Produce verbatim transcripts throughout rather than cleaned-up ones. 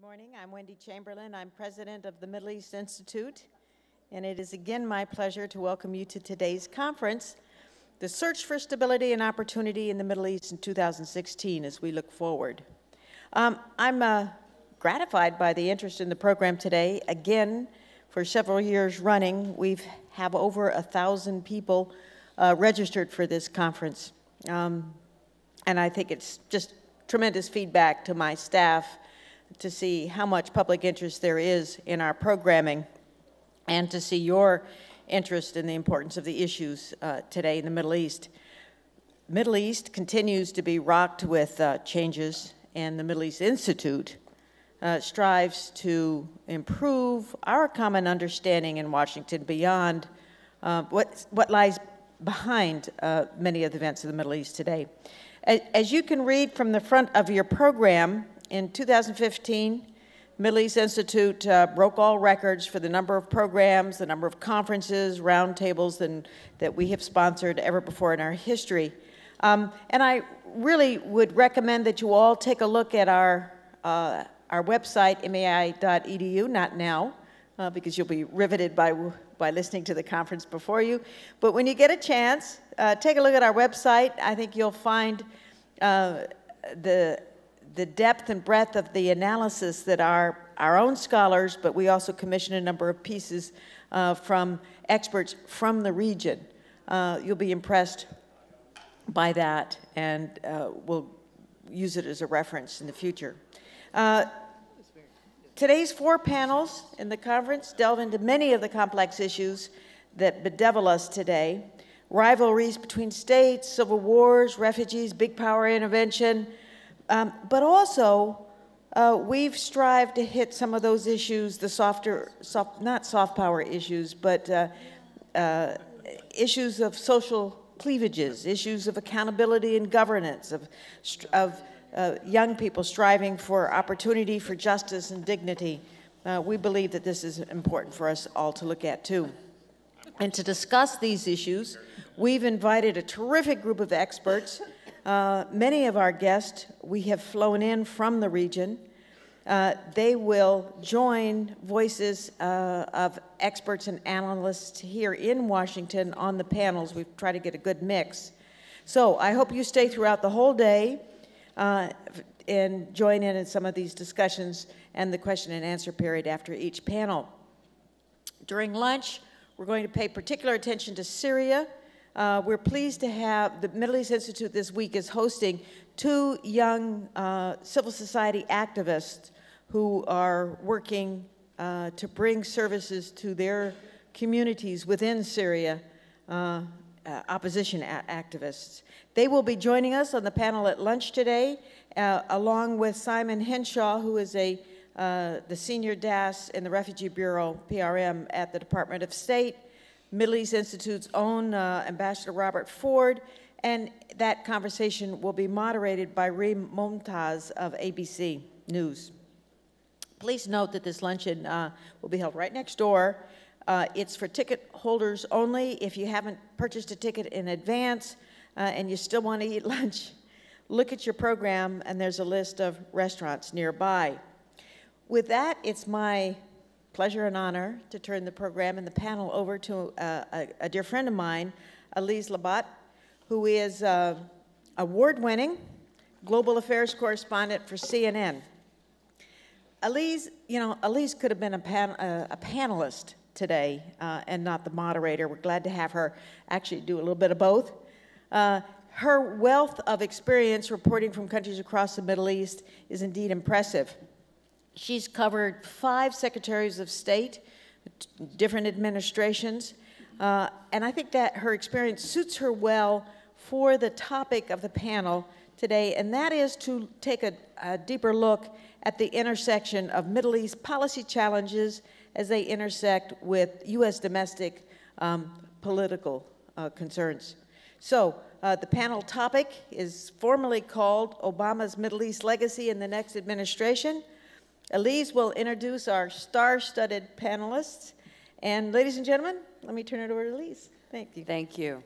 Good morning. I'm Wendy Chamberlain. I'm president of the Middle East Institute, and it is again my pleasure to welcome you to today's conference, The Search for Stability and Opportunity in the Middle East in two thousand sixteen, as we look forward. Um, I'm uh, gratified by the interest in the program today. Again, for several years running, we've have over a thousand people uh, registered for this conference, um, and I think it's just tremendous feedback to my staff to see how much public interest there is in our programming and to see your interest in the importance of the issues uh, today in the Middle East. Middle East continues to be rocked with uh, changes, and the Middle East Institute uh, strives to improve our common understanding in Washington beyond uh, what, what lies behind uh, many of the events of the Middle East today. As, as you can read from the front of your program, in two thousand fifteen, Middle East Institute uh, broke all records for the number of programs, the number of conferences, roundtables, and that we have sponsored ever before in our history. Um, and I really would recommend that you all take a look at our uh, our website, M E I dot E D U. Not now, uh, because you'll be riveted by by listening to the conference before you. But when you get a chance, uh, take a look at our website. I think you'll find uh, the. the depth and breadth of the analysis that our, our own scholars, but we also commissioned a number of pieces uh, from experts from the region. Uh, you'll be impressed by that, and uh, we'll use it as a reference in the future. Uh, today's four panels in the conference delve into many of the complex issues that bedevil us today. Rivalries between states, civil wars, refugees, big power intervention, Um, but also, uh, we've strived to hit some of those issues, the softer, soft, not soft power issues, but uh, uh, issues of social cleavages, issues of accountability and governance, of, of uh, young people striving for opportunity, for justice and dignity. Uh, we believe that this is important for us all to look at, too. And to discuss these issues, we've invited a terrific group of experts. Uh, many of our guests we have flown in from the region. Uh, they will join voices uh, of experts and analysts here in Washington on the panels. We've tried to get a good mix. So I hope you stay throughout the whole day uh, and join in in some of these discussions and the question and answer period after each panel. During lunch, we're going to pay particular attention to Syria. Uh, we're pleased to have the Middle East Institute this week is hosting two young uh, civil society activists who are working uh, to bring services to their communities within Syria, uh, uh, opposition activists. They will be joining us on the panel at lunch today, uh, along with Simon Henshaw, who is a, uh, the senior D A S in the Refugee Bureau, P R M, at the Department of State, Middle East Institute's own uh, Ambassador Robert Ford, and that conversation will be moderated by Ray Momtaz of A B C News. Please note that this luncheon uh, will be held right next door. Uh, it's for ticket holders only. If you haven't purchased a ticket in advance uh, and you still want to eat lunch, look at your program, and there's a list of restaurants nearby. With that, it's my pleasure and honor to turn the program and the panel over to uh, a, a dear friend of mine, Elise Labott, who is uh, award-winning global affairs correspondent for C N N. Elise, you know, Elise could have been a, pan, uh, a panelist today uh, and not the moderator. We're glad to have her actually do a little bit of both. Uh, her wealth of experience reporting from countries across the Middle East is indeed impressive. She's covered five secretaries of state, different administrations, uh, and I think that her experience suits her well for the topic of the panel today, and that is to take a, a deeper look at the intersection of Middle East policy challenges as they intersect with U S domestic um, political uh, concerns. So, Uh, the panel topic is formally called Obama's Middle East Legacy in the Next Administration. Elise will introduce our star-studded panelists. And ladies and gentlemen, let me turn it over to Elise. Thank you. Thank you.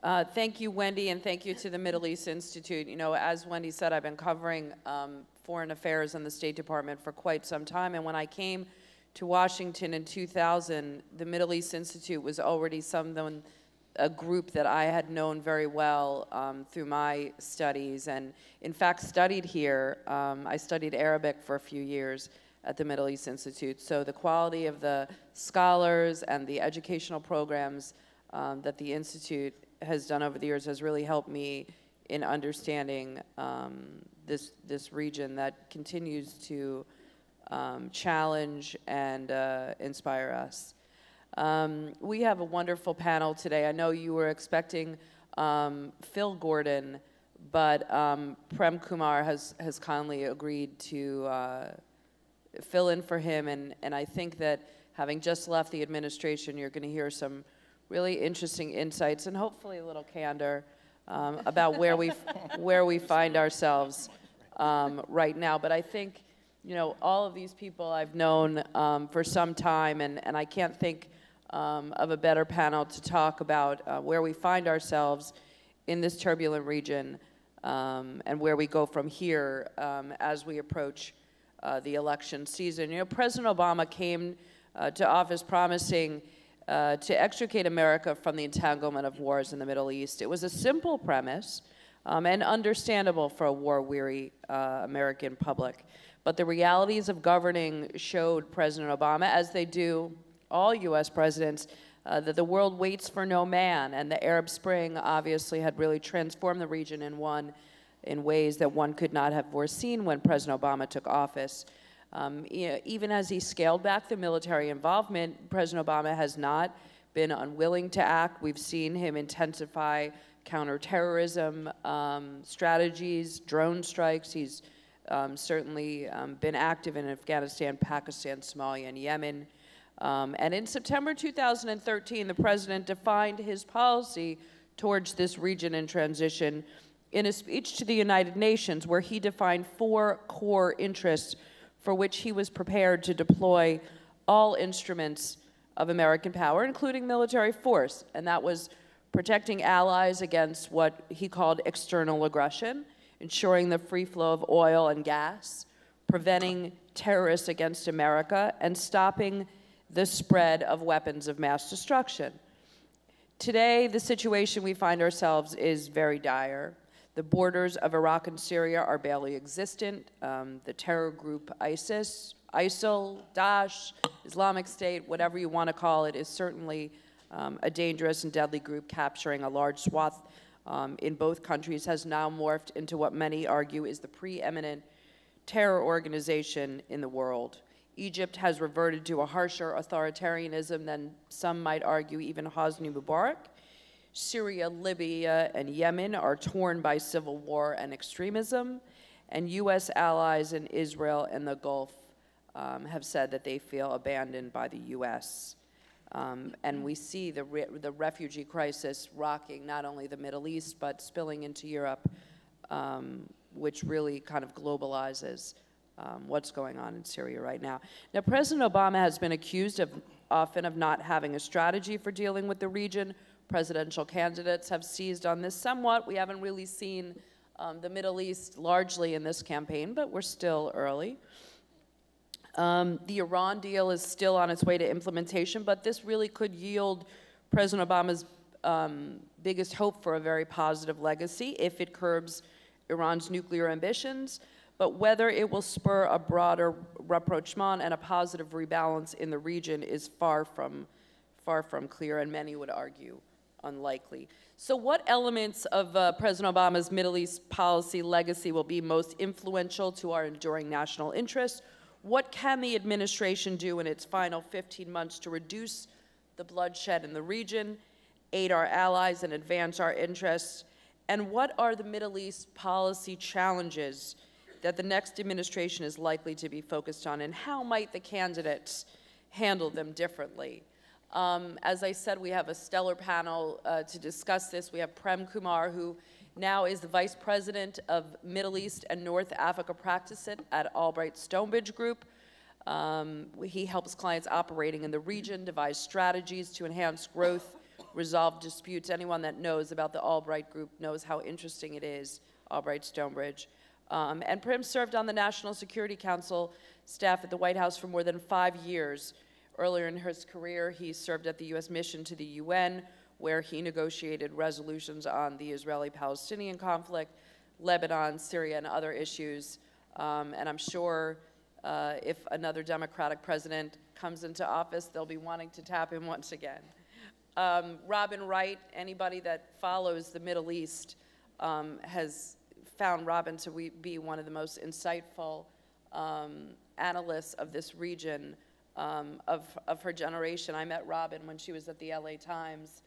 Uh, thank you, Wendy, and thank you to the Middle East Institute. You know, as Wendy said, I've been covering um, Foreign Affairs and the State Department for quite some time. And when I came to Washington in two thousand, the Middle East Institute was already someone, a group that I had known very well um, through my studies, and in fact studied here. Um, I studied Arabic for a few years at the Middle East Institute. So the quality of the scholars and the educational programs um, that the Institute has done over the years has really helped me in understanding um, this, this region that continues to um, challenge and uh, inspire us. Um, we have a wonderful panel today. I know you were expecting um, Phil Gordon, but um, Prem Kumar has, has kindly agreed to uh, fill in for him, and, and I think that having just left the administration, you're going to hear some really interesting insights and hopefully a little candor um, about where we where we find ourselves um, right now. But I think, you know, all of these people I've known um, for some time, and, and I can't think um, of a better panel to talk about uh, where we find ourselves in this turbulent region um, and where we go from here um, as we approach Uh, the election season. You know, President Obama came uh, to office promising uh, to extricate America from the entanglement of wars in the Middle East. It was a simple premise um, and understandable for a war-weary uh, American public. But the realities of governing showed President Obama, as they do all U S presidents, uh, that the world waits for no man, and the Arab Spring obviously had really transformed the region in one in ways that one could not have foreseen when President Obama took office. Um, you know, even as he scaled back the military involvement, President Obama has not been unwilling to act. We've seen him intensify counterterrorism um, strategies, drone strikes. He's um, certainly um, been active in Afghanistan, Pakistan, Somalia, and Yemen. Um, and in September two thousand thirteen, the president defined his policy towards this region in transition in a speech to the United Nations, where he defined four core interests for which he was prepared to deploy all instruments of American power, including military force. And that was protecting allies against what he called external aggression, ensuring the free flow of oil and gas, preventing terrorists against America, and stopping the spread of weapons of mass destruction. Today, the situation we find ourselves is very dire. The borders of Iraq and Syria are barely existent. Um, the terror group ISIS, ISIL, Daesh, Islamic State, whatever you want to call it, is certainly um, a dangerous and deadly group capturing a large swath um, in both countries, has now morphed into what many argue is the preeminent terror organization in the world. Egypt has reverted to a harsher authoritarianism than some might argue even Hosni Mubarak. Syria, Libya, and Yemen are torn by civil war and extremism, and U S allies in Israel and the Gulf um, have said that they feel abandoned by the U S Um, and we see the, re the refugee crisis rocking not only the Middle East, but spilling into Europe, um, which really kind of globalizes um, what's going on in Syria right now. Now, President Obama has been accused of often of not having a strategy for dealing with the region. Presidential candidates have seized on this somewhat. We haven't really seen um, the Middle East largely in this campaign, but we're still early. Um, the Iran deal is still on its way to implementation, but this really could yield President Obama's um, biggest hope for a very positive legacy if it curbs Iran's nuclear ambitions. But whether it will spur a broader rapprochement and a positive rebalance in the region is far from, far from clear, and many would argue unlikely. So what elements of uh, President Obama's Middle East policy legacy will be most influential to our enduring national interests? What can the administration do in its final fifteen months to reduce the bloodshed in the region, aid our allies, and advance our interests? And what are the Middle East policy challenges that the next administration is likely to be focused on, and how might the candidates handle them differently? Um, as I said, we have a stellar panel uh, to discuss this. We have Prem Kumar, who now is the Vice President of Middle East and North Africa Practice at Albright Stonebridge Group. Um, he helps clients operating in the region devise strategies to enhance growth, resolve disputes. Anyone that knows about the Albright Group knows how interesting it is, Albright Stonebridge. Um, and Prem served on the National Security Council staff at the White House for more than five years. Earlier in his career, he served at the U S mission to the U N, where he negotiated resolutions on the Israeli-Palestinian conflict, Lebanon, Syria, and other issues. Um, and I'm sure uh, if another Democratic president comes into office, they'll be wanting to tap him once again. Um, Robin Wright, anybody that follows the Middle East, um, has found Robin to be one of the most insightful um, analysts of this region um, of, of her generation. I met Robin when she was at the L A Times,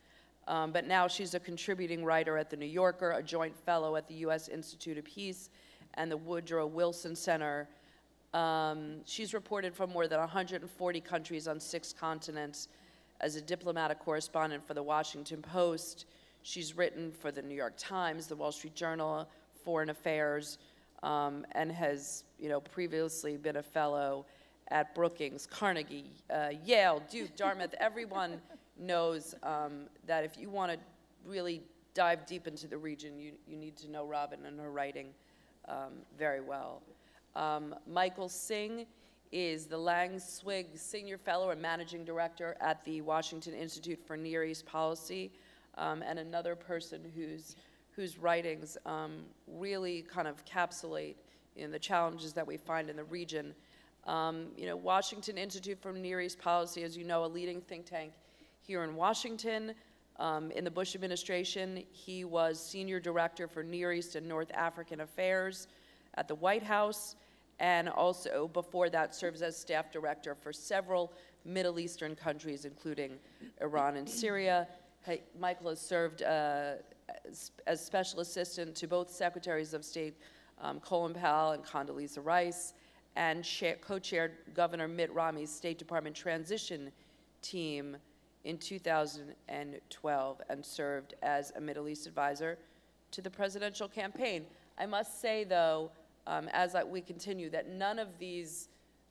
um, but now she's a contributing writer at The New Yorker, a joint fellow at the U S Institute of Peace and the Woodrow Wilson Center. Um, she's reported from more than one hundred forty countries on six continents. As a diplomatic correspondent for The Washington Post, she's written for The New York Times, The Wall Street Journal, Foreign Affairs, um, and has, you know, previously been a fellow at Brookings, Carnegie, uh, Yale, Duke, Dartmouth. Everyone knows um, that if you want to really dive deep into the region, you, you need to know Robin and her writing um, very well. Um, Michael Singh is the Lang Swig Senior Fellow and Managing Director at the Washington Institute for Near East Policy, um, and another person whose, whose writings um, really kind of encapsulate, you know, the challenges that we find in the region. Um, you know, Washington Institute for Near East Policy, as you know, a leading think tank here in Washington. Um, in the Bush administration, he was Senior Director for Near East and North African Affairs at the White House, and also before that serves as staff director for several Middle Eastern countries, including Iran and Syria. Hey, Michael has served uh, as, as special assistant to both Secretaries of State um, Colin Powell and Condoleezza Rice, and co-chaired Governor Mitt Romney's State Department transition team in two thousand twelve, and served as a Middle East advisor to the presidential campaign. I must say, though, Um, as I, we continue, that none of these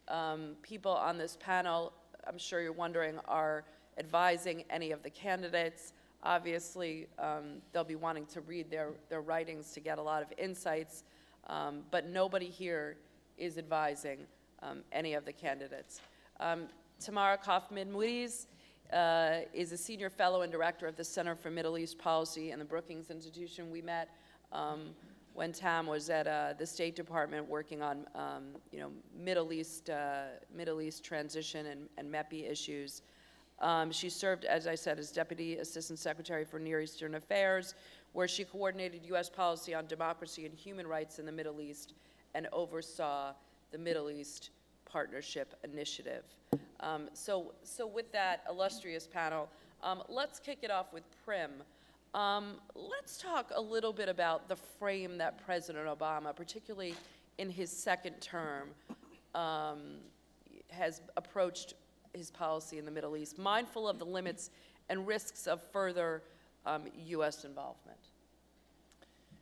um, people on this panel, I'm sure you're wondering, are advising any of the candidates. Obviously, um, they'll be wanting to read their, their writings to get a lot of insights, um, but nobody here is advising um, any of the candidates. Um, Tamara Kaufman-Muiz uh, is a senior fellow and director of the Center for Middle East Policy and the Brookings Institution. We met um, when Tam was at uh, the State Department working on, um, you know, Middle East, uh, Middle East transition and, and MEPI issues. Um, she served, as I said, as Deputy Assistant Secretary for Near Eastern Affairs, where she coordinated U S policy on democracy and human rights in the Middle East and oversaw the Middle East Partnership Initiative. Um, so, so with that illustrious panel, um, let's kick it off with Prem. Um, let's talk a little bit about the frame that President Obama, particularly in his second term, um, has approached his policy in the Middle East, mindful of the limits and risks of further um, U S involvement.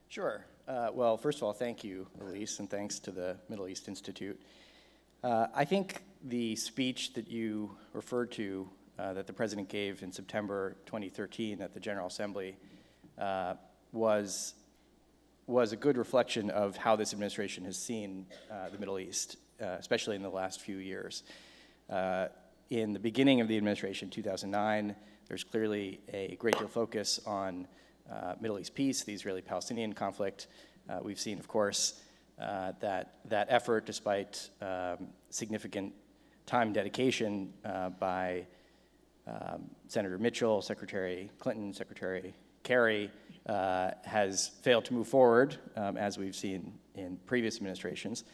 Sure. Uh, well, first of all, thank you, Elise, and thanks to the Middle East Institute. Uh, I think the speech that you referred to Uh, that the President gave in September twenty thirteen at the General Assembly uh, was, was a good reflection of how this administration has seen uh, the Middle East, uh, especially in the last few years. Uh, in the beginning of the administration, two thousand nine, there's clearly a great deal of focus on uh, Middle East peace, the Israeli-Palestinian conflict. Uh, we've seen, of course, uh, that, that effort, despite um, significant time dedication uh, by Um, Senator Mitchell, Secretary Clinton, Secretary Kerry, uh, has failed to move forward, um, as we've seen in previous administrations.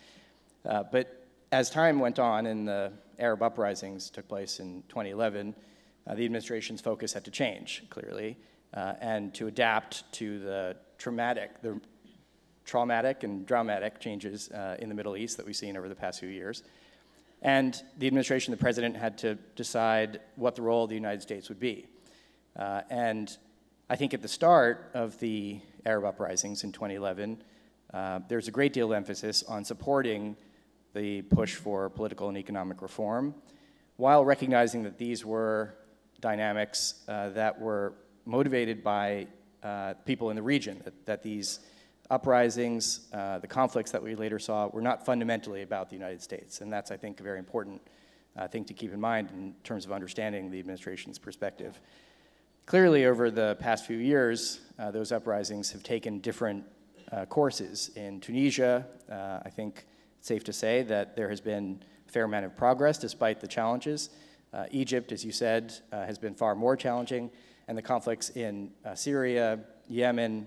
Uh, but as time went on and the Arab uprisings took place in twenty eleven, uh, the administration's focus had to change, clearly, uh, and to adapt to the traumatic, the traumatic and dramatic changes uh, in the Middle East that we've seen over the past few years. And the administration, the president, had to decide what the role of the United States would be. Uh, and I think at the start of the Arab uprisings in twenty eleven, uh, there's a great deal of emphasis on supporting the push for political and economic reform, while recognizing that these were dynamics uh, that were motivated by uh, people in the region, that, that these uprisings, uh, the conflicts that we later saw, were not fundamentally about the United States. And that's, I think, a very important uh, thing to keep in mind in terms of understanding the administration's perspective. Clearly, over the past few years, uh, those uprisings have taken different uh, courses. In Tunisia, uh, I think it's safe to say that there has been a fair amount of progress despite the challenges. Uh, Egypt, as you said, uh, has been far more challenging, and the conflicts in uh, Syria, Yemen,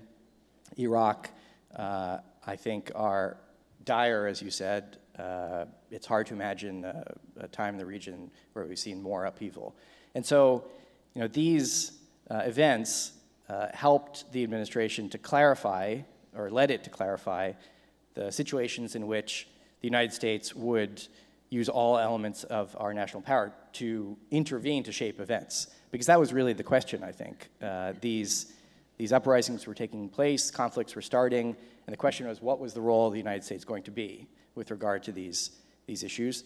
Iraq, uh, I think are dire, as you said. Uh, it's hard to imagine uh, a time in the region where we've seen more upheaval. And so, you know, these uh, events uh, helped the administration to clarify, or led it to clarify, the situations in which the United States would use all elements of our national power to intervene to shape events. Because that was really the question, I think. Uh, these, these uprisings were taking place, conflicts were starting, and the question was, what was the role of the United States going to be with regard to these, these issues?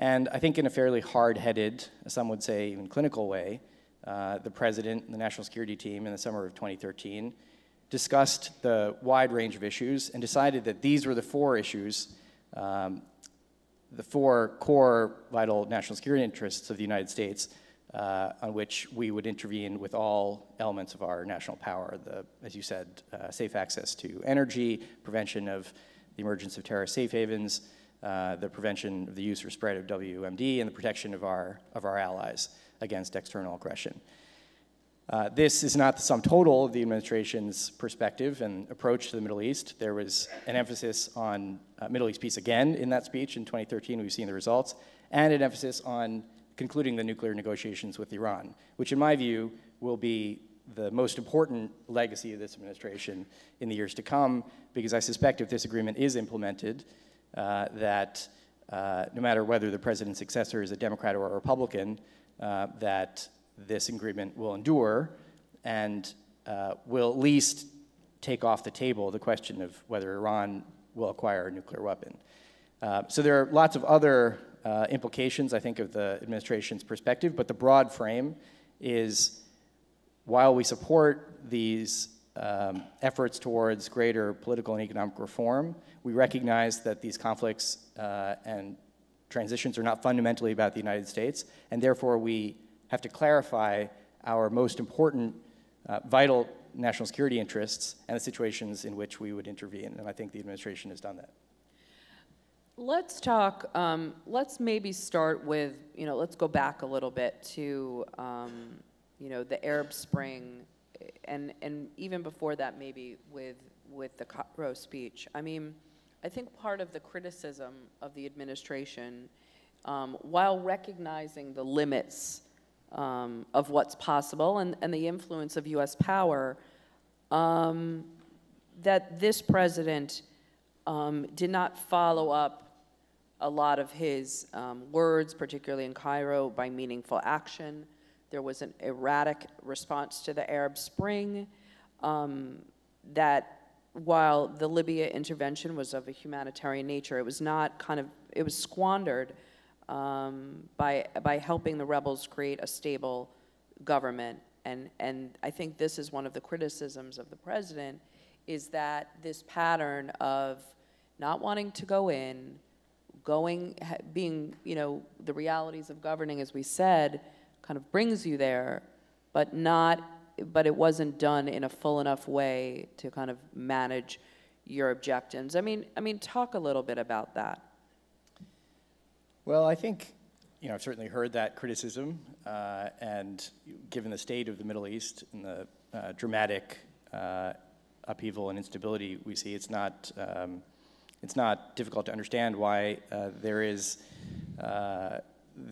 And I think in a fairly hard-headed, some would say even clinical way, uh, the president and the national security team in the summer of twenty thirteen discussed the wide range of issues and decided that these were the four issues, um, the four core vital national security interests of the United States uh, on which we would intervene with all elements of our national power. The, as you said, uh, safe access to energy, prevention of the emergence of terrorist safe havens, uh, the prevention of the use or spread of W M D, and the protection of our, of our allies against external aggression. Uh, this is not the sum total of the administration's perspective and approach to the Middle East. There was an emphasis on uh, Middle East peace again in that speech in twenty thirteen, we've seen the results, and an emphasis on concluding the nuclear negotiations with Iran, which in my view will be the most important legacy of this administration in the years to come, because I suspect if this agreement is implemented, uh, that uh, no matter whether the president's successor is a Democrat or a Republican, uh, that this agreement will endure and uh, will at least take off the table the question of whether Iran will acquire a nuclear weapon. Uh, so there are lots of other uh, implications, I think, of the administration's perspective, but the broad frame is, while we support these um, efforts towards greater political and economic reform, we recognize that these conflicts uh, and transitions are not fundamentally about the United States, and therefore we have to clarify our most important, uh, vital national security interests and the situations in which we would intervene, and I think the administration has done that. Let's talk, um, let's maybe start with, you know, let's go back a little bit to, um, you know, the Arab Spring, and, and even before that maybe with, with the Cairo speech. I mean, I think part of the criticism of the administration, um, while recognizing the limits Um, of what's possible and, and the influence of U S power, um, that this president um, did not follow up a lot of his um, words, particularly in Cairo, by meaningful action. There was an erratic response to the Arab Spring, um, that while the Libya intervention was of a humanitarian nature, it was not kind of, it was squandered Um, by, by helping the rebels create a stable government. And, and I think this is one of the criticisms of the president, is that this pattern of not wanting to go in, going, being, you know, the realities of governing, as we said, kind of brings you there, but not, but it wasn't done in a full enough way to kind of manage your objectives. I mean, I mean, talk a little bit about that. Well, I think, you know, I've certainly heard that criticism, uh, and given the state of the Middle East and the uh, dramatic uh, upheaval and instability we see, it's not, um, it's not difficult to understand why uh, there is, uh,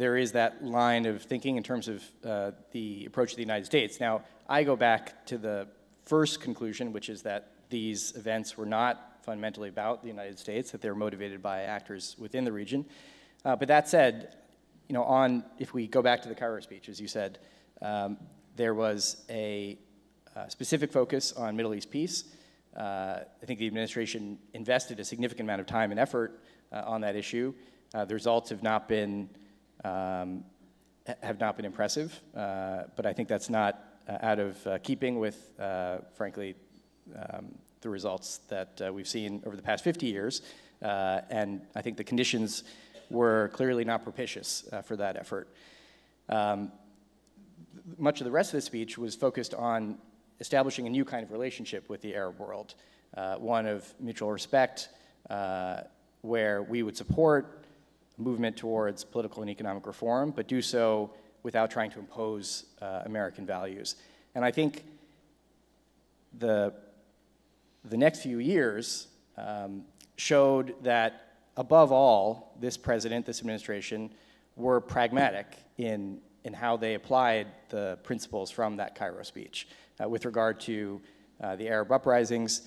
there is that line of thinking in terms of uh, the approach of the United States. Now, I go back to the first conclusion, which is that these events were not fundamentally about the United States, that they were motivated by actors within the region. Uh, but that said, you know, on, if we go back to the Cairo speech, as you said, um, there was a, a specific focus on Middle East peace. Uh, I think the administration invested a significant amount of time and effort uh, on that issue. Uh, the results have not been, um, have not been impressive, uh, but I think that's not uh, out of uh, keeping with, uh, frankly, um, the results that uh, we've seen over the past fifty years. Uh, and I think the conditions were clearly not propitious uh, for that effort. Um, much of the rest of the speech was focused on establishing a new kind of relationship with the Arab world, uh, one of mutual respect, uh, where we would support a movement towards political and economic reform, but do so without trying to impose uh, American values. And I think the, the next few years um, showed that, above all, this president, this administration, were pragmatic in, in how they applied the principles from that Cairo speech. Uh, with regard to uh, the Arab uprisings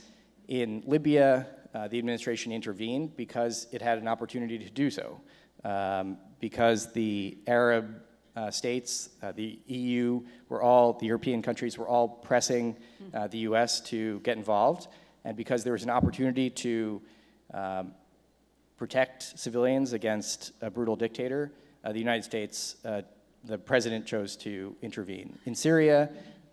in Libya, uh, the administration intervened because it had an opportunity to do so, um, because the Arab Uh, states, uh, the E U, were all, the European countries were all pressing uh, the U S to get involved, and because there was an opportunity to um, protect civilians against a brutal dictator, uh, the United States, uh, the president chose to intervene. In Syria,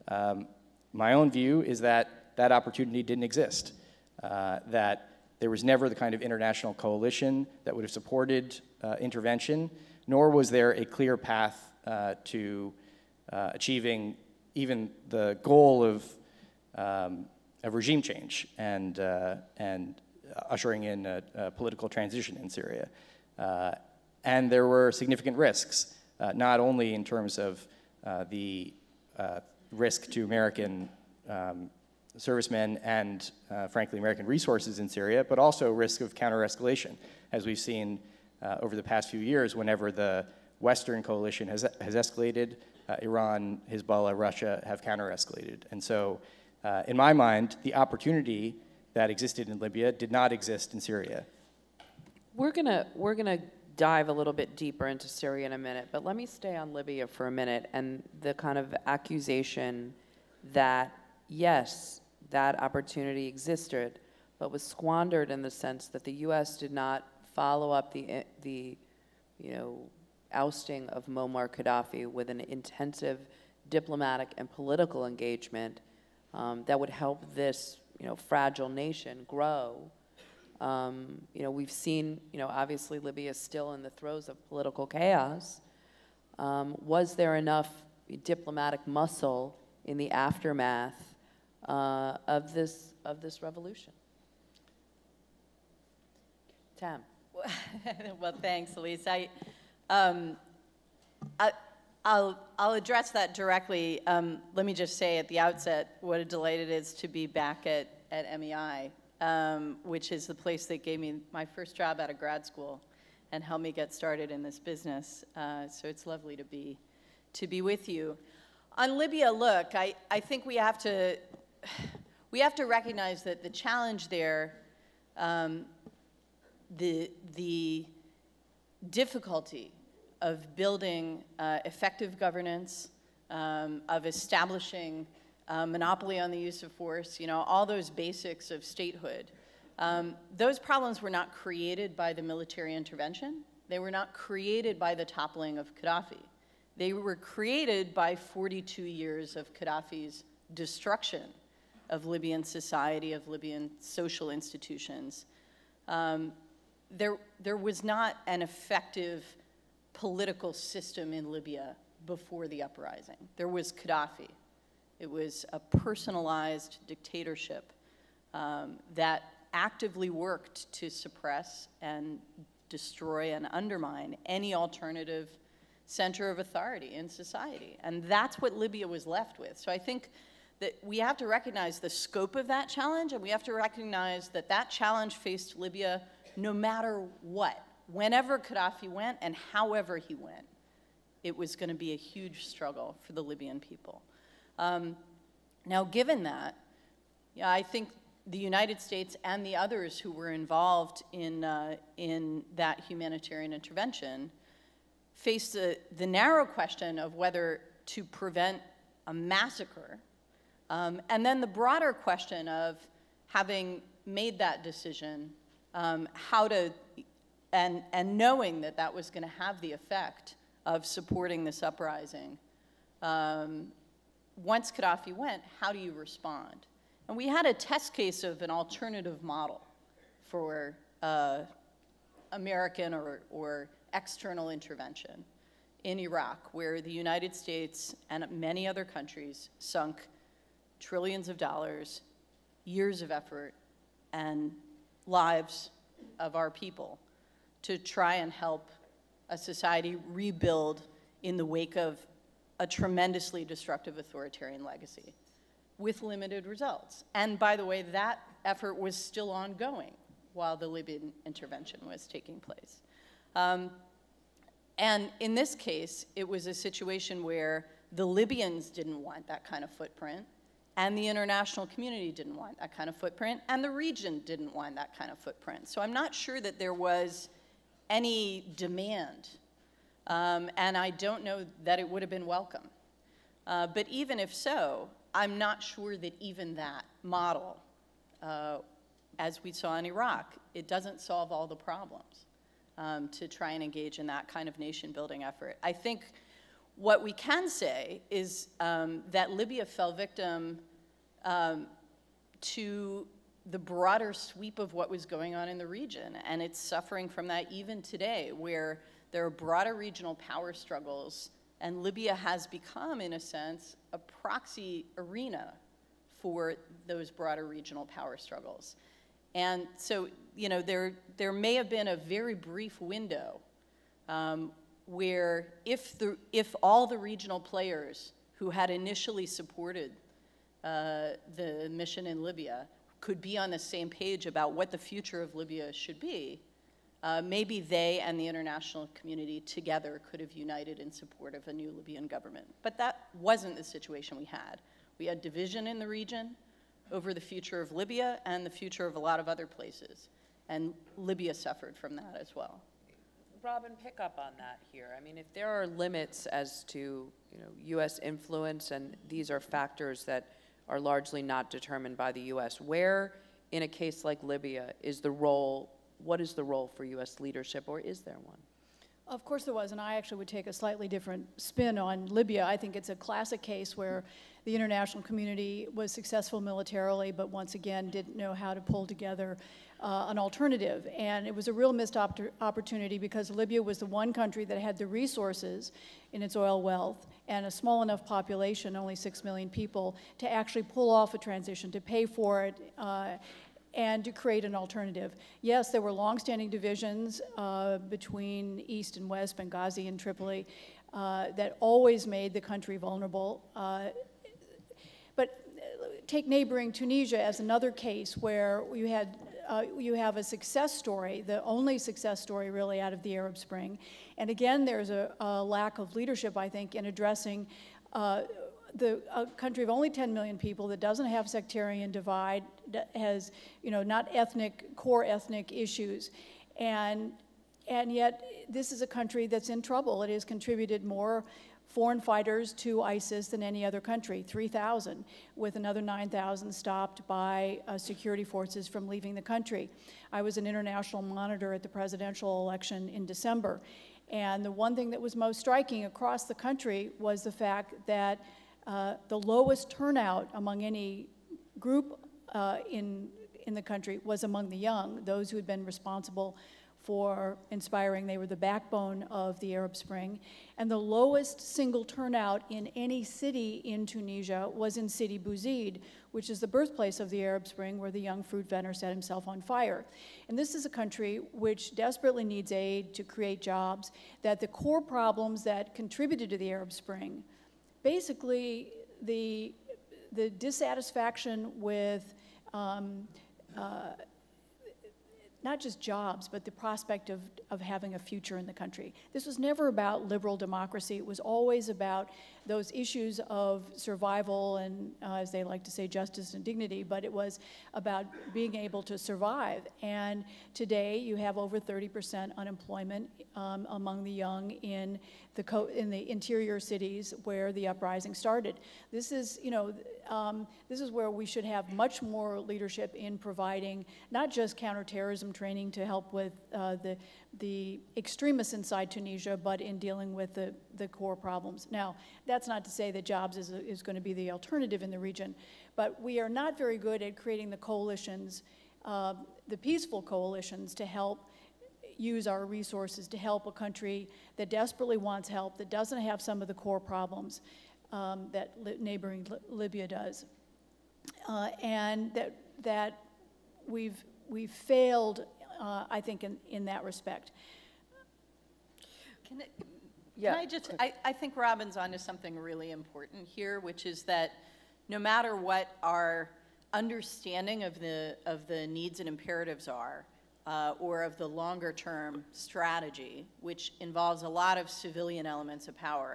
um, my own view is that that opportunity didn't exist, uh, that there was never the kind of international coalition that would have supported uh, intervention, nor was there a clear path uh, to uh, achieving even the goal of, um, of regime change and, uh, and ushering in a, a political transition in Syria. Uh, and there were significant risks, uh, not only in terms of uh, the uh, risk to American um, servicemen and, uh, frankly, American resources in Syria, but also risk of counter-escalation, as we've seen Uh, over the past few years, whenever the Western coalition has, has escalated, uh, Iran, Hezbollah, Russia have counter-escalated. And so, uh, in my mind, the opportunity that existed in Libya did not exist in Syria. We're gonna, we're gonna dive a little bit deeper into Syria in a minute, but let me stay on Libya for a minute and the kind of accusation that, yes, that opportunity existed, but was squandered in the sense that the U S did not follow up the, the you know, ousting of Muammar Gaddafi with an intensive diplomatic and political engagement um, that would help this, you know, fragile nation grow. Um, you know, we've seen, you know, obviously Libya is still in the throes of political chaos. Um, was there enough diplomatic muscle in the aftermath uh, of this, of this revolution? Tam. Well, thanks, Elise. I, um, I, I'll, I'll address that directly. Um, let me just say at the outset what a delight it is to be back at, at M E I, um, which is the place that gave me my first job out of grad school and helped me get started in this business. Uh, so it's lovely to be, to be with you. On Libya, look, I, I think we have to, we have to recognize that the challenge there, um, The, the difficulty of building uh, effective governance, um, of establishing a monopoly on the use of force, you know, all those basics of statehood. Um, those problems were not created by the military intervention. They were not created by the toppling of Gaddafi. They were created by forty-two years of Gaddafi's destruction of Libyan society, of Libyan social institutions. Um, there, there was not an effective political system in Libya before the uprising. There was Gaddafi. It was a personalized dictatorship um, that actively worked to suppress and destroy and undermine any alternative center of authority in society. And that's what Libya was left with. So I think that we have to recognize the scope of that challenge, and we have to recognize that that challenge faced Libya no matter what. Whenever Gaddafi went and however he went, it was going to be a huge struggle for the Libyan people. Um, now, given that, yeah, I think the United States and the others who were involved in, uh, in that humanitarian intervention faced the, the narrow question of whether to prevent a massacre, Um, and then the broader question of, having made that decision, um, how to, and, and knowing that that was going to have the effect of supporting this uprising. Um, once Gaddafi went, how do you respond? And we had a test case of an alternative model for uh, American or, or external intervention in Iraq, where the United States and many other countries sunk trillions of dollars, years of effort, and lives of our people to try and help a society rebuild in the wake of a tremendously destructive authoritarian legacy with limited results. And by the way, that effort was still ongoing while the Libyan intervention was taking place. Um, and in this case, it was a situation where the Libyans didn't want that kind of footprint, and the international community didn't want that kind of footprint, and the region didn't want that kind of footprint. So I'm not sure that there was any demand, um, and I don't know that it would have been welcome. Uh, but even if so, I'm not sure that even that model, uh, as we saw in Iraq, it doesn't solve all the problems um, to try and engage in that kind of nation-building effort. I think what we can say is um, that Libya fell victim um, to the broader sweep of what was going on in the region, and it's suffering from that even today, where there are broader regional power struggles, and Libya has become, in a sense, a proxy arena for those broader regional power struggles. And so, you know, there, there may have been a very brief window um, where if, the, if all the regional players who had initially supported uh, the mission in Libya could be on the same page about what the future of Libya should be, uh, maybe they and the international community together could have united in support of a new Libyan government. But that wasn't the situation we had. We had division in the region over the future of Libya and the future of a lot of other places. And Libya suffered from that as well. Robin, pick up on that here. I mean, if there are limits as to, you know, U S influence, and these are factors that are largely not determined by the U S, where in a case like Libya is the role, what is the role for U S leadership, or is there one? Of course there was, and I actually would take a slightly different spin on Libya. I think it's a classic case where the international community was successful militarily, but once again didn't know how to pull together uh, an alternative. And it was a real missed op opportunity because Libya was the one country that had the resources in its oil wealth and a small enough population, only six million people, to actually pull off a transition, to pay for it, uh, and to create an alternative. Yes, there were long-standing divisions uh, between East and West, Benghazi and Tripoli, uh, that always made the country vulnerable. Uh, but take neighboring Tunisia as another case where you had uh, you have a success story, the only success story really out of the Arab Spring. And again, there's a, a lack of leadership, I think, in addressing uh, the a country of only ten million people that doesn't have sectarian divide, has, you know, not ethnic, core ethnic issues. And, and yet this is a country that's in trouble. It has contributed more foreign fighters to ISIS than any other country, three thousand, with another nine thousand stopped by uh, security forces from leaving the country. I was an international monitor at the presidential election in December. And the one thing that was most striking across the country was the fact that uh, the lowest turnout among any group Uh, in, in the country was among the young, those who had been responsible for inspiring. They were the backbone of the Arab Spring. And the lowest single turnout in any city in Tunisia was in Sidi Bouzid, which is the birthplace of the Arab Spring, where the young fruit vendor set himself on fire. And this is a country which desperately needs aid to create jobs, that the core problems that contributed to the Arab Spring, basically the the dissatisfaction with um, uh, not just jobs, but the prospect of, of having a future in the country. This was never about liberal democracy. It was always about those issues of survival and, uh, as they like to say, justice and dignity, but it was about being able to survive. And today you have over thirty percent unemployment um, among the young in the, co in the interior cities where the uprising started. This is, you know, um, this is where we should have much more leadership in providing not just counterterrorism training to help with uh, the, the extremists inside Tunisia, but in dealing with the, the core problems. Now, that's not to say that jobs is, is going to be the alternative in the region, but we are not very good at creating the coalitions, uh, the peaceful coalitions, to help use our resources to help a country that desperately wants help, that doesn't have some of the core problems um, that li neighboring li Libya does. Uh, and that, that we've, we've failed, uh, I think, in, in that respect. Can, it, yeah. can I just, I, I think Robin's onto something really important here, which is that no matter what our understanding of the, of the needs and imperatives are, Uh, or of the longer term strategy, which involves a lot of civilian elements of power,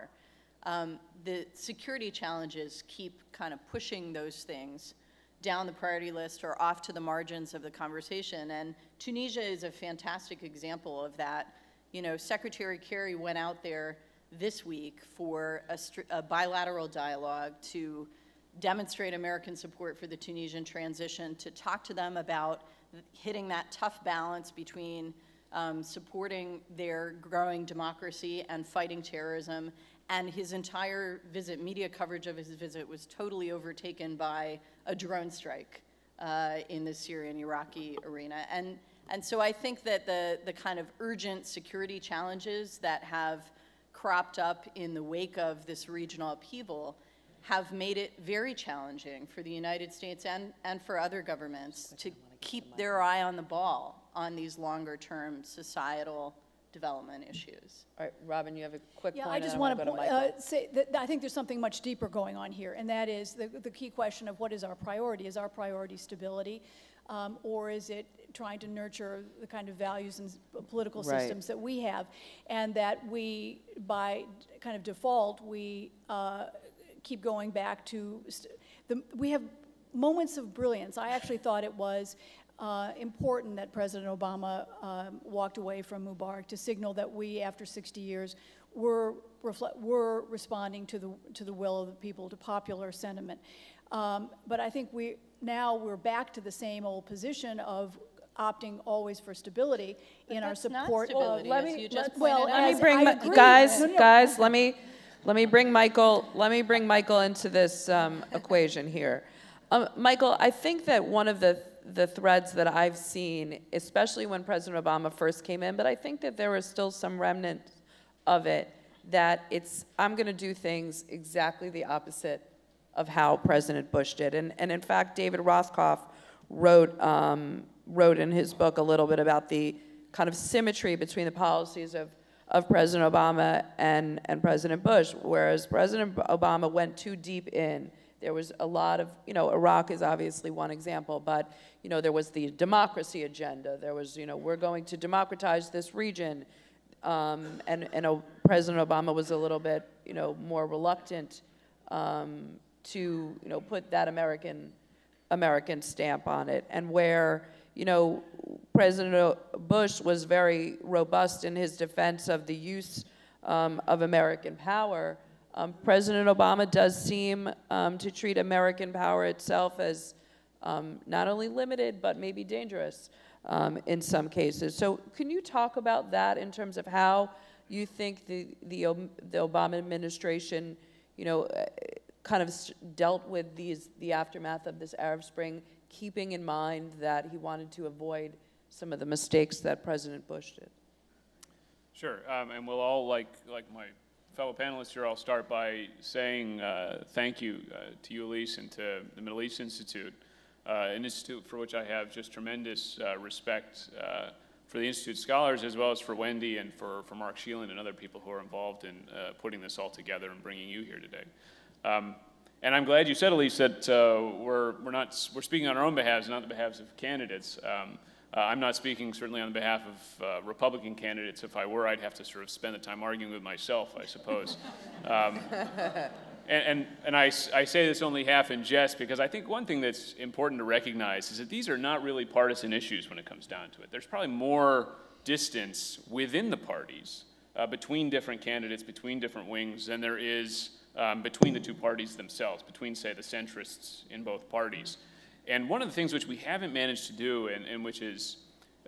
um, the security challenges keep kind of pushing those things down the priority list or off to the margins of the conversation. And Tunisia is a fantastic example of that. You know, Secretary Kerry went out there this week for a, a bilateral dialogue to demonstrate American support for the Tunisian transition, to talk to them about hitting that tough balance between um, supporting their growing democracy and fighting terrorism. And his entire visit, media coverage of his visit, was totally overtaken by a drone strike uh, in the Syrian-Iraqi arena. And, and so I think that the, the kind of urgent security challenges that have cropped up in the wake of this regional upheaval have made it very challenging for the United States and, and for other governments to keep their eye on the ball on these longer term societal development issues. All right, Robin, you have a quick yeah, point. Yeah, I just want to uh, say that I think there's something much deeper going on here, and that is the, the key question of what is our priority. Is our priority stability, um, or is it trying to nurture the kind of values and political right. systems that we have, and that we, by kind of default, we uh, keep going back to, st the, we have moments of brilliance. I actually thought it was uh, important that President Obama um, walked away from Mubarak to signal that we, after sixty years, were, were responding to the, to the will of the people, to popular sentiment. Um, but I think we, now we're back to the same old position of opting always for stability but in that's our support. Not stability, well, let me, you just well, let me bring, my, guys, guys, let me, let me bring Michael, let me bring Michael into this um, equation here. Um, Michael, I think that one of the, the threads that I've seen, especially when President Obama first came in, but I think that there was still some remnant of it, that it's, I'm going to do things exactly the opposite of how President Bush did. And, and in fact, David Rothkopf wrote, um, wrote in his book a little bit about the kind of symmetry between the policies of, of President Obama and, and President Bush, whereas President Obama went too deep in. There was a lot of, you know, Iraq is obviously one example, but, you know, there was the democracy agenda. There was, you know, we're going to democratize this region. Um, and and uh, President Obama was a little bit, you know, more reluctant um, to, you know, put that American, American stamp on it. And where, you know, President Bush was very robust in his defense of the use um, of American power, Um, President Obama does seem um, to treat American power itself as um, not only limited, but maybe dangerous um, in some cases. So can you talk about that in terms of how you think the, the, the Obama administration, you know, kind of dealt with these, the aftermath of this Arab Spring, keeping in mind that he wanted to avoid some of the mistakes that President Bush did? Sure, um, and we'll all, like, like my fellow panelists here, I'll start by saying uh, thank you uh, to you, Elise, and to the Middle East Institute, uh, an institute for which I have just tremendous uh, respect uh, for the Institute scholars, as well as for Wendy and for, for Mark Sheelan and other people who are involved in uh, putting this all together and bringing you here today. Um, and I'm glad you said, Elise, that uh, we're, we're, not, we're speaking on our own behalves, not the behalves of candidates. Um, Uh, I'm not speaking certainly on behalf of uh, Republican candidates. If I were, I'd have to sort of spend the time arguing with myself, I suppose. um, and and, and I, I say this only half in jest, because I think one thing that's important to recognize is that these are not really partisan issues when it comes down to it. There's probably more distance within the parties, uh, between different candidates, between different wings, than there is um, between the two parties themselves, between, say, the centrists in both parties. And one of the things which we haven't managed to do, and, and which is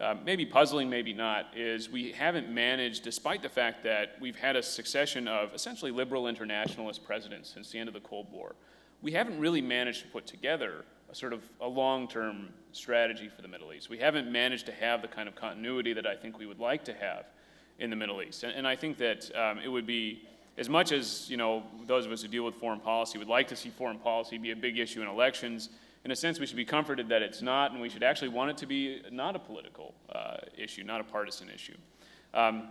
uh, maybe puzzling, maybe not, is we haven't managed, despite the fact that we've had a succession of essentially liberal internationalist presidents since the end of the Cold War, we haven't really managed to put together a sort of a long-term strategy for the Middle East. We haven't managed to have the kind of continuity that I think we would like to have in the Middle East. And, and I think that um, it would be, as much as, you know, those of us who deal with foreign policy would like to see foreign policy be a big issue in elections, in a sense we should be comforted that it's not, and we should actually want it to be not a political uh, issue, not a partisan issue. Um,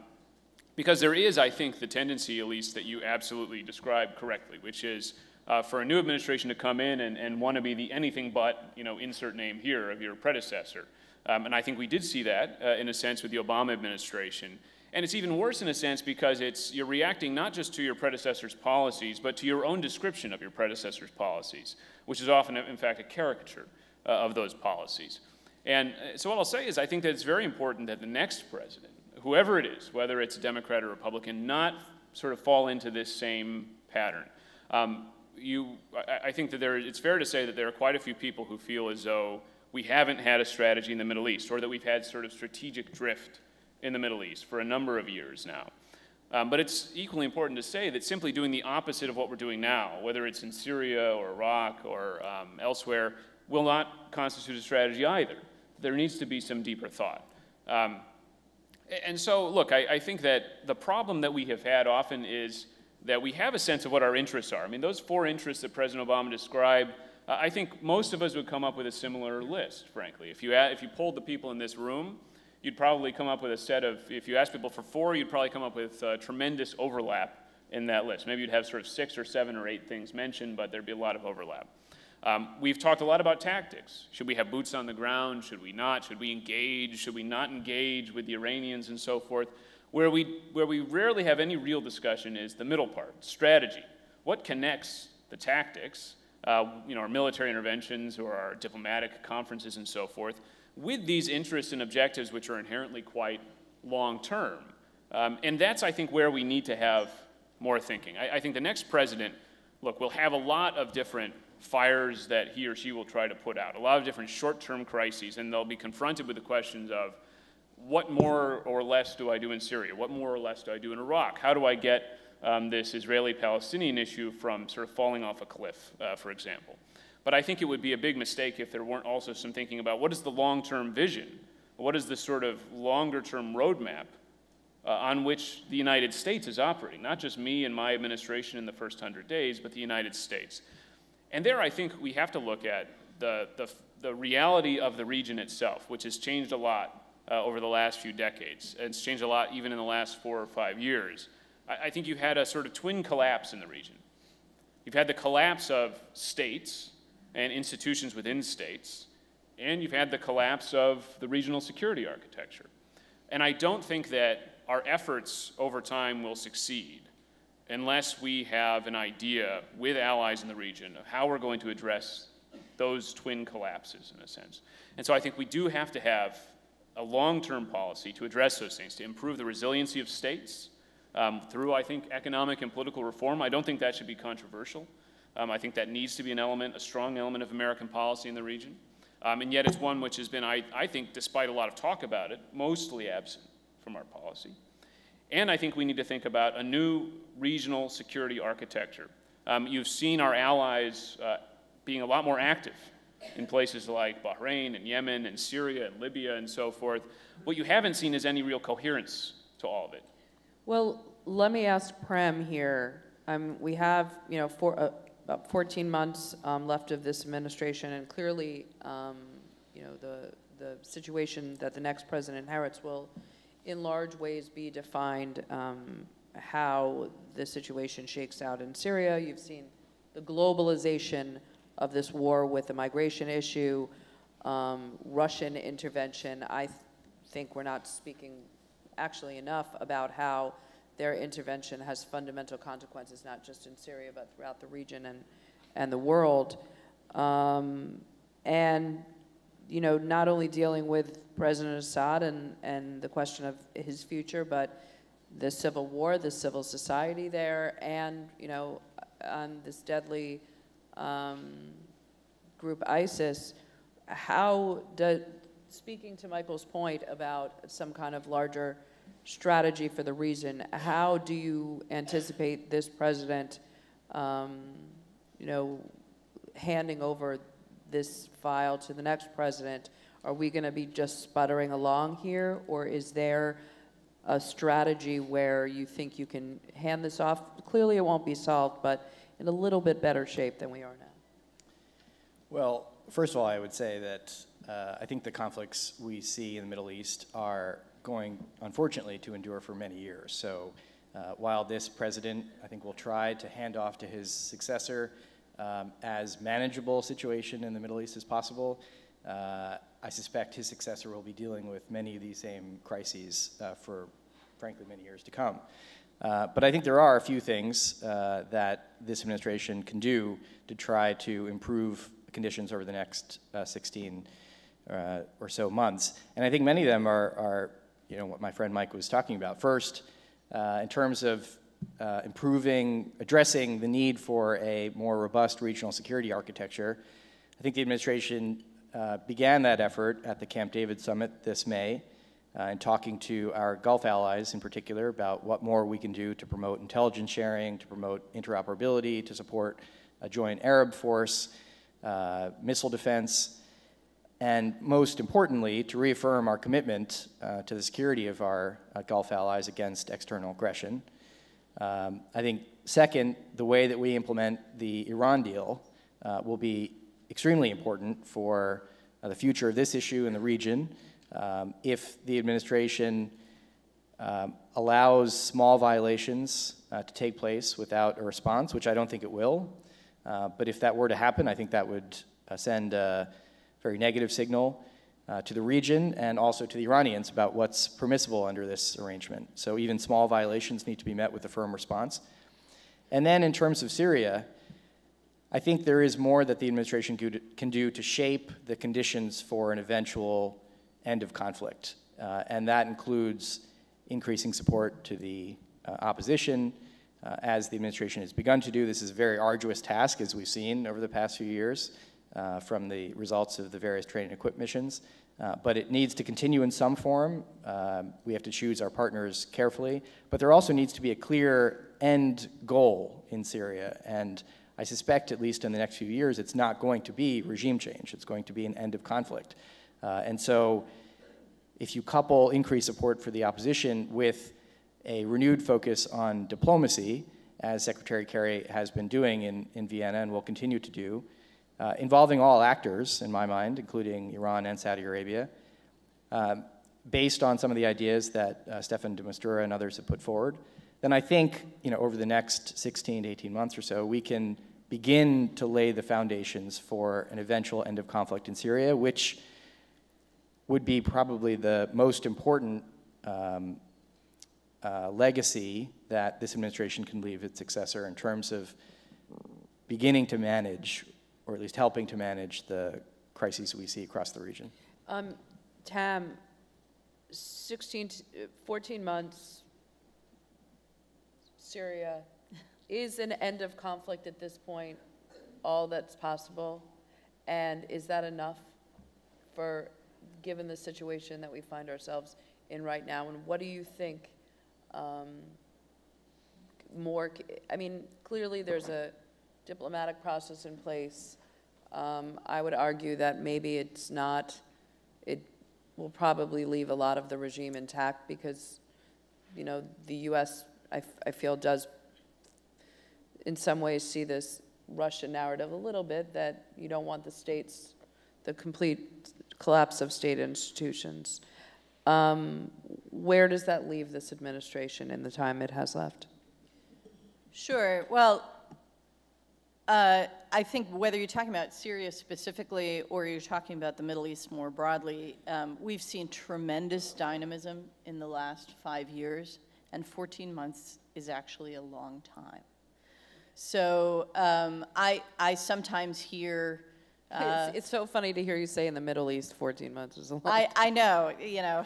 because there is, I think, the tendency, at least, that you absolutely described correctly, which is Uh, for a new administration to come in and, and want to be the anything but, you know, insert name here of your predecessor. Um, and I think we did see that, uh, in a sense, with the Obama administration. And it's even worse, in a sense, because it's, you're reacting not just to your predecessor's policies, but to your own description of your predecessor's policies, which is often, in fact, a caricature uh, of those policies. And so what I'll say is I think that it's very important that the next president, whoever it is, whether it's a Democrat or Republican, not sort of fall into this same pattern. Um, You, I think that there, it's fair to say that there are quite a few people who feel as though we haven't had a strategy in the Middle East, or that we've had sort of strategic drift in the Middle East for a number of years now. Um, but it's equally important to say that simply doing the opposite of what we're doing now, whether it's in Syria or Iraq or um, elsewhere, will not constitute a strategy either. There needs to be some deeper thought. Um, and so, look, I, I think that the problem that we have had often is that we have a sense of what our interests are. I mean, those four interests that President Obama described, uh, I think most of us would come up with a similar list, frankly. If you, if you polled the people in this room, you'd probably come up with a set of, if you asked people for four, you'd probably come up with uh, tremendous overlap in that list. Maybe you'd have sort of six or seven or eight things mentioned, but there'd be a lot of overlap. Um, we've talked a lot about tactics. Should we have boots on the ground? Should we not? Should we engage? Should we not engage with the Iranians and so forth? Where we, where we rarely have any real discussion is the middle part, strategy. What connects the tactics, uh, you know, our military interventions or our diplomatic conferences and so forth, with these interests and objectives which are inherently quite long-term? Um, and that's, I think, where we need to have more thinking. I, I think the next president, look, will have a lot of different fires that he or she will try to put out, a lot of different short-term crises, and they'll be confronted with the questions of, what more or less do I do in Syria? What more or less do I do in Iraq? How do I get um, this Israeli-Palestinian issue from sort of falling off a cliff, uh, for example? But I think it would be a big mistake if there weren't also some thinking about what is the long-term vision? What is the sort of longer-term roadmap uh, on which the United States is operating? Not just me and my administration in the first hundred days, but the United States. And there I think we have to look at the, the, the reality of the region itself, which has changed a lot Uh, over the last few decades. It's changed a lot even in the last four or five years. I, I think you've had a sort of twin collapse in the region. You've had the collapse of states and institutions within states, and you've had the collapse of the regional security architecture. And I don't think that our efforts over time will succeed unless we have an idea with allies in the region of how we're going to address those twin collapses, in a sense. And so I think we do have to have a long-term policy to address those things, to improve the resiliency of states um, through, I think, economic and political reform. I don't think that should be controversial. Um, I think that needs to be an element, a strong element of American policy in the region. Um, and yet it's one which has been, I, I think, despite a lot of talk about it, mostly absent from our policy. And I think we need to think about a new regional security architecture. Um, you've seen our allies uh, being a lot more active in places like Bahrain and Yemen and Syria and Libya and so forth. What you haven't seen is any real coherence to all of it. Well, let me ask Prem here. Um, we have, you know, four, uh, about fourteen months um, left of this administration, and clearly, um, you know, the, the situation that the next president inherits will in large ways be defined um, how the situation shakes out in Syria. You've seen the globalization of this war with the migration issue, um, Russian intervention. I th think we're not speaking actually enough about how their intervention has fundamental consequences, not just in Syria, but throughout the region and, and the world. Um, and, you know, not only dealing with President Assad and, and the question of his future, but the civil war, the civil society there, and, you know, on this deadly Um, group ISIS, how do, speaking to Michael's point about some kind of larger strategy for the region, how do you anticipate this president, um, you know, handing over this file to the next president? Are we going to be just sputtering along here, or is there a strategy where you think you can hand this off? Clearly it won't be solved, but in a little bit better shape than we are now. Well, first of all, I would say that uh, I think the conflicts we see in the Middle East are going, unfortunately, to endure for many years. So uh, while this president, I think, will try to hand off to his successor um, as manageable situation in the Middle East as possible, Uh, I suspect his successor will be dealing with many of these same crises uh, for, frankly, many years to come. Uh, but I think there are a few things uh, that this administration can do to try to improve conditions over the next uh, sixteen uh, or so months. And I think many of them are, are, you know, what my friend Mike was talking about. First, uh, in terms of uh, improving, addressing the need for a more robust regional security architecture, I think the administration Uh, began that effort at the Camp David Summit this May, uh, and talking to our Gulf allies in particular about what more we can do to promote intelligence sharing, to promote interoperability, to support a joint Arab force, uh, missile defense, and most importantly, to reaffirm our commitment uh, to the security of our uh, Gulf allies against external aggression. Um, I think, second, the way that we implement the Iran deal uh, will be extremely important for uh, the future of this issue in the region. Um, if the administration um, allows small violations uh, to take place without a response, which I don't think it will, uh, but if that were to happen, I think that would uh, send a very negative signal uh, to the region and also to the Iranians about what's permissible under this arrangement. So even small violations need to be met with a firm response. And then in terms of Syria, I think there is more that the administration can do to shape the conditions for an eventual end of conflict. Uh, and that includes increasing support to the uh, opposition, uh, as the administration has begun to do. This is a very arduous task, as we've seen over the past few years uh, from the results of the various training and equip missions. Uh, but it needs to continue in some form. Uh, we have to choose our partners carefully. But there also needs to be a clear end goal in Syria. And I suspect, at least in the next few years, it's not going to be regime change. It's going to be an end of conflict. Uh, and so if you couple increased support for the opposition with a renewed focus on diplomacy, as Secretary Kerry has been doing in, in Vienna and will continue to do, uh, involving all actors, in my mind, including Iran and Saudi Arabia, uh, based on some of the ideas that uh, Stefan de Mistura and others have put forward, then I think, you know, over the next sixteen to eighteen months or so, we can begin to lay the foundations for an eventual end of conflict in Syria, which would be probably the most important um, uh, legacy that this administration can leave its successor in terms of beginning to manage, or at least helping to manage, the crises we see across the region. Um, Tam, sixteen to fourteen months, Syria, is an end of conflict at this point all that's possible? And is that enough for, given the situation that we find ourselves in right now? And what do you think um, more, I mean, clearly there's a diplomatic process in place. Um, I would argue that maybe it's not, it will probably leave a lot of the regime intact because, you know, the U S I, I feel does in some ways see this Russian narrative a little bit, that you don't want the states, the complete collapse of state institutions. Um, where does that leave this administration in the time it has left? Sure, well, uh, I think whether you're talking about Syria specifically or you're talking about the Middle East more broadly, um, we've seen tremendous dynamism in the last five years. And fourteen months is actually a long time. So um, I, I sometimes hear Uh, it's, it's so funny to hear you say in the Middle East fourteen months is a lot. I, I know, you know.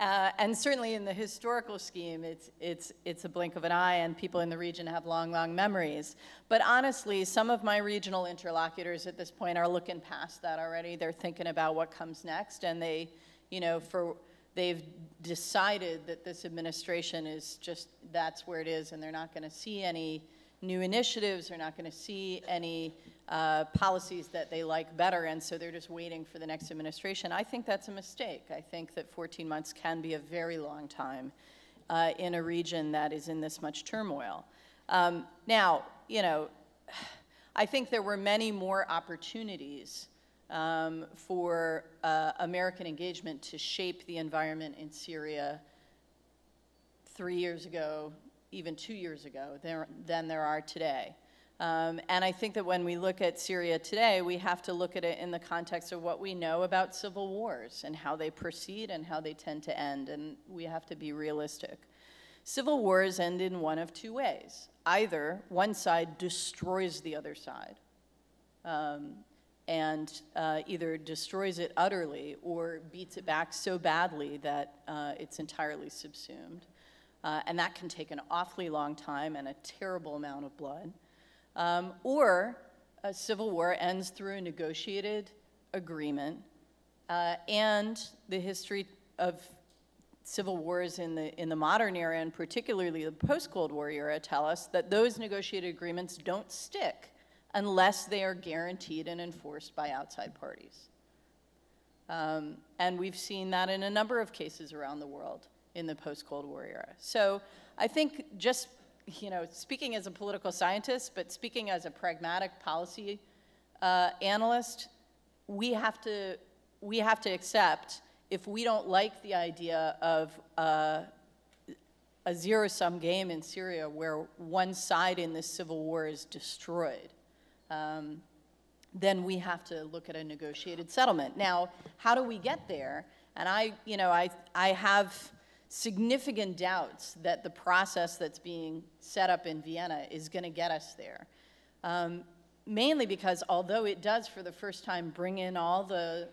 uh, and certainly in the historical scheme, it's, it's, it's a blink of an eye, and people in the region have long, long memories. But honestly, some of my regional interlocutors at this point are looking past that already. They're thinking about what comes next, and they, you know, for, they've decided that this administration is just, that's where it is, and they're not going to see any new initiatives, they're not going to see any uh, policies that they like better, and so they're just waiting for the next administration. I think that's a mistake. I think that fourteen months can be a very long time uh, in a region that is in this much turmoil. Um, now, you know, I think there were many more opportunities um, for uh, American engagement to shape the environment in Syria three years ago, even two years ago, there, than there are today. Um, and I think that when we look at Syria today, we have to look at it in the context of what we know about civil wars and how they proceed and how they tend to end, and we have to be realistic. Civil wars end in one of two ways. Either one side destroys the other side, um, and uh, either destroys it utterly or beats it back so badly that uh, it's entirely subsumed. Uh, and that can take an awfully long time and a terrible amount of blood. Um, or a civil war ends through a negotiated agreement. Uh, and the history of civil wars in the, in the modern era, and particularly the post-Cold War era, tell us that those negotiated agreements don't stick unless they are guaranteed and enforced by outside parties. Um, and we've seen that in a number of cases around the world in the post-Cold War era. So I think just, you know, speaking as a political scientist, but speaking as a pragmatic policy uh, analyst, we have to, we have to accept, if we don't like the idea of uh, a zero-sum game in Syria where one side in this civil war is destroyed, um, then we have to look at a negotiated settlement. Now, how do we get there? And I, you know, I, I have significant doubts that the process that's being set up in Vienna is going to get us there. Um, mainly because although it does for the first time bring in all the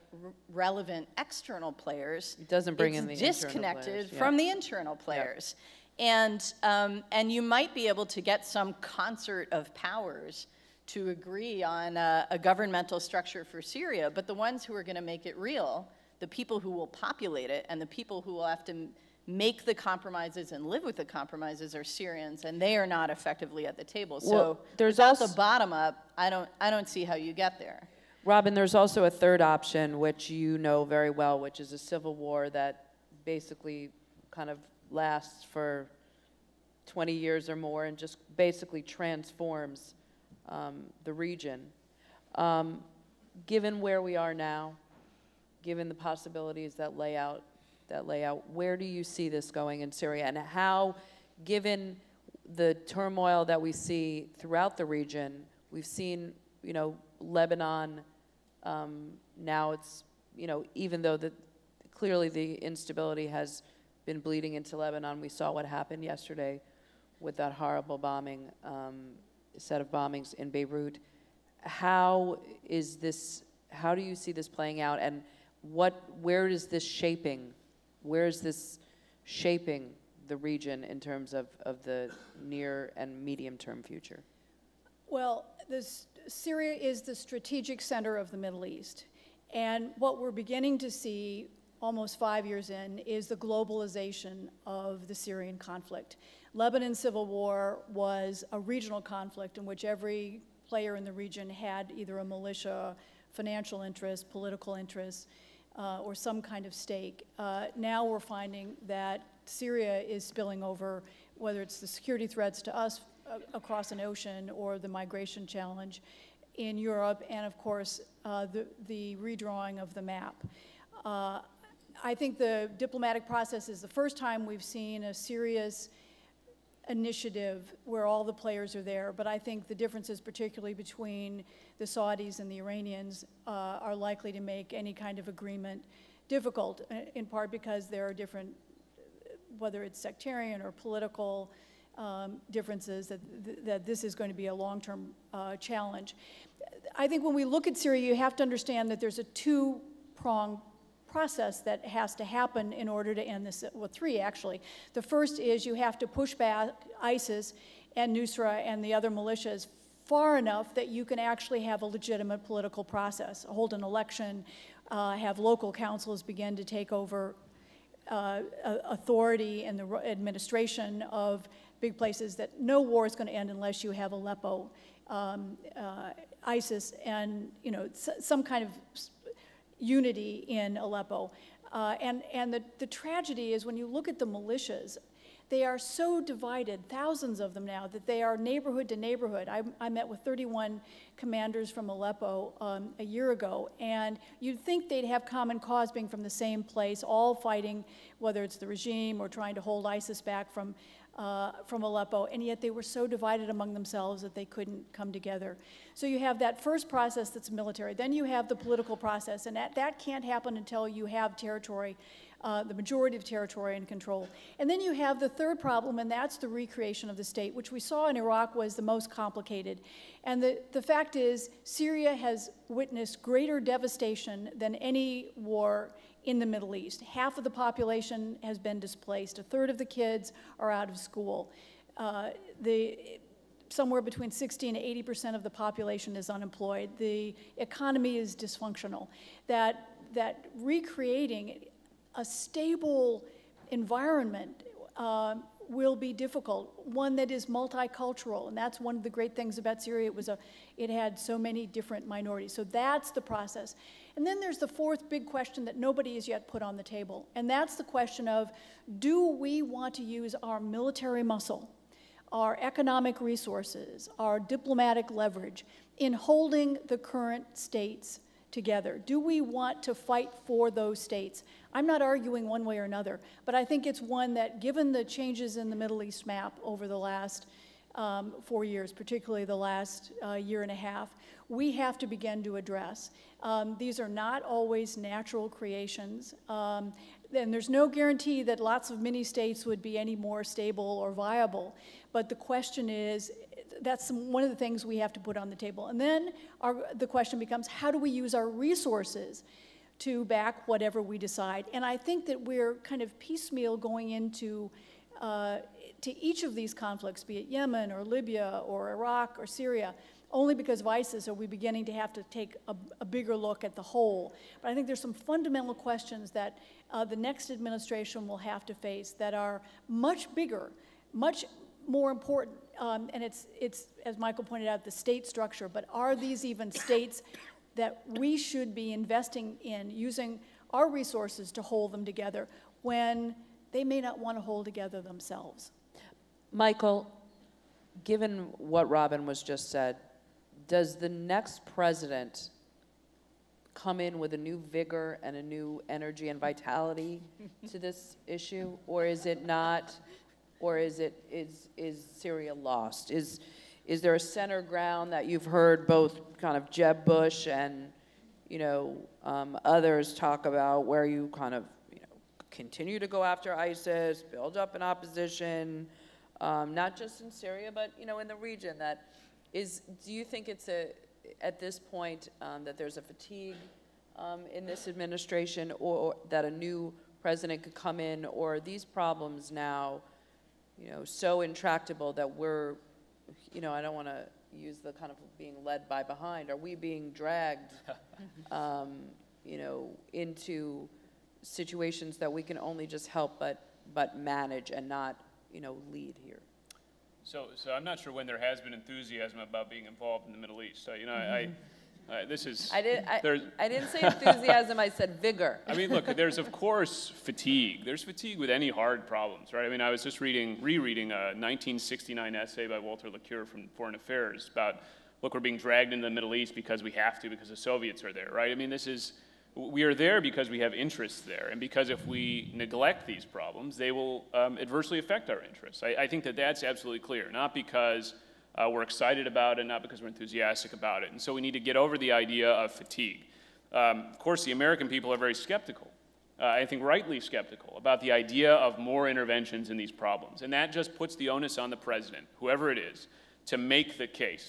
relevant external players, it doesn't bring in the disconnected from the internal players. Yeah. And, um, and you might be able to get some concert of powers to agree on a, a governmental structure for Syria, but the ones who are going to make it real, the people who will populate it, and the people who will have to make the compromises and live with the compromises are Syrians, and they are not effectively at the table. So well, there's also the bottom up. I don't, I don't see how you get there. Robin, there's also a third option, which you know very well, which is a civil war that basically kind of lasts for twenty years or more and just basically transforms um, the region. Um, given where we are now, given the possibilities that lay out that layout, where do you see this going in Syria? And how, given the turmoil that we see throughout the region, we've seen, you know, Lebanon, um, now it's, you know, even though the, clearly the instability has been bleeding into Lebanon, we saw what happened yesterday with that horrible bombing, um, set of bombings in Beirut. How is this, how do you see this playing out? And what, where is this shaping? Where is this shaping the region in terms of, of the near and medium-term future? Well, this, Syria is the strategic center of the Middle East. And what we're beginning to see almost five years in is the globalization of the Syrian conflict. Lebanon's civil war was a regional conflict in which every player in the region had either a militia, financial interests, political interests, Uh, or some kind of stake. Uh, now we're finding that Syria is spilling over, whether it's the security threats to us uh, across an ocean or the migration challenge in Europe, and of course uh, the, the redrawing of the map. Uh, I think the diplomatic process is the first time we've seen a serious initiative where all the players are there, but I think the differences, particularly between the Saudis and the Iranians, uh, are likely to make any kind of agreement difficult, in part because there are different, whether it's sectarian or political um, differences, that, th that this is going to be a long-term uh, challenge. I think when we look at Syria, you have to understand that there's a two-pronged process that has to happen in order to end this, well, three actually. The first is you have to push back ISIS and Nusra and the other militias far enough that you can actually have a legitimate political process, hold an election, uh, have local councils begin to take over uh, authority and the administration of big places, that no war is going to end unless you have Aleppo, um, uh, ISIS, and you know some kind of unity in Aleppo. Uh, and and the, the tragedy is when you look at the militias, they are so divided, thousands of them now, that they are neighborhood to neighborhood. I, I met with thirty-one commanders from Aleppo um, a year ago, and you'd think they'd have common cause being from the same place, all fighting, whether it's the regime or trying to hold ISIS back from, uh, from Aleppo, and yet they were so divided among themselves that they couldn't come together. So you have that first process that's military, then you have the political process, and that, that can't happen until you have territory, Uh, the majority of territory in control. And then you have the third problem, and that's the recreation of the state, which we saw in Iraq was the most complicated. And the, the fact is, Syria has witnessed greater devastation than any war in the Middle East. Half of the population has been displaced. A third of the kids are out of school. Uh, the, somewhere between sixty and eighty percent of the population is unemployed. The economy is dysfunctional. That, that recreating a stable environment uh, will be difficult, one that is multicultural, and that's one of the great things about Syria. It was a, it had so many different minorities, so that's the process. And then there's the fourth big question that nobody has yet put on the table, and that's the question of, do we want to use our military muscle, our economic resources, our diplomatic leverage in holding the current states together? Do we want to fight for those states? I'm not arguing one way or another, but I think it's one that, given the changes in the Middle East map over the last um, four years, particularly the last uh, year and a half, we have to begin to address. Um, these are not always natural creations, um, and there's no guarantee that lots of mini-states would be any more stable or viable, but the question is, that's some, one of the things we have to put on the table. And then our, the question becomes, how do we use our resources to back whatever we decide? And I think that we're kind of piecemeal going into uh, to each of these conflicts, be it Yemen or Libya or Iraq or Syria. Only because of ISIS are we beginning to have to take a, a bigger look at the whole. But I think there's some fundamental questions that uh, the next administration will have to face that are much bigger, much more important. Um, and it's, it's, as Michael pointed out, the state structure, but are these even states that we should be investing in, using our resources to hold them together when they may not want to hold together themselves? Michael, given what Robin was just said, does the next president come in with a new vigor and a new energy and vitality to this issue, or is it not? Or is it is is Syria lost? Is is there a center ground that you've heard both kind of Jeb Bush and you know um, others talk about, where you kind of you know continue to go after ISIS, build up an opposition, um, not just in Syria but you know in the region? That is, do you think it's a at this point um, that there's a fatigue um, in this administration, or, or that a new president could come in, or are these problems now, you know, so intractable that we're, you know, I don't want to use the kind of being led by behind. Are we being dragged, um, you know, into situations that we can only just help but but manage and not, you know, lead here? So, so I'm not sure when there has been enthusiasm about being involved in the Middle East. So, you know, mm-hmm. I. Uh, this is. I didn't. I, I didn't say enthusiasm. I said vigor. I mean, look. There's of course fatigue. There's fatigue with any hard problems, right? I mean, I was just reading, rereading a nineteen sixty-nine essay by Walter LeCure from Foreign Affairs about, look, we're being dragged into the Middle East because we have to, because the Soviets are there, right? I mean, this is, we are there because we have interests there, and because if we neglect these problems, they will um, adversely affect our interests. I, I think that that's absolutely clear. Not because Uh, we're excited about it, not because we're enthusiastic about it. And so we need to get over the idea of fatigue. Um, of course, the American people are very skeptical, uh, I think rightly skeptical, about the idea of more interventions in these problems. And that just puts the onus on the president, whoever it is, to make the case.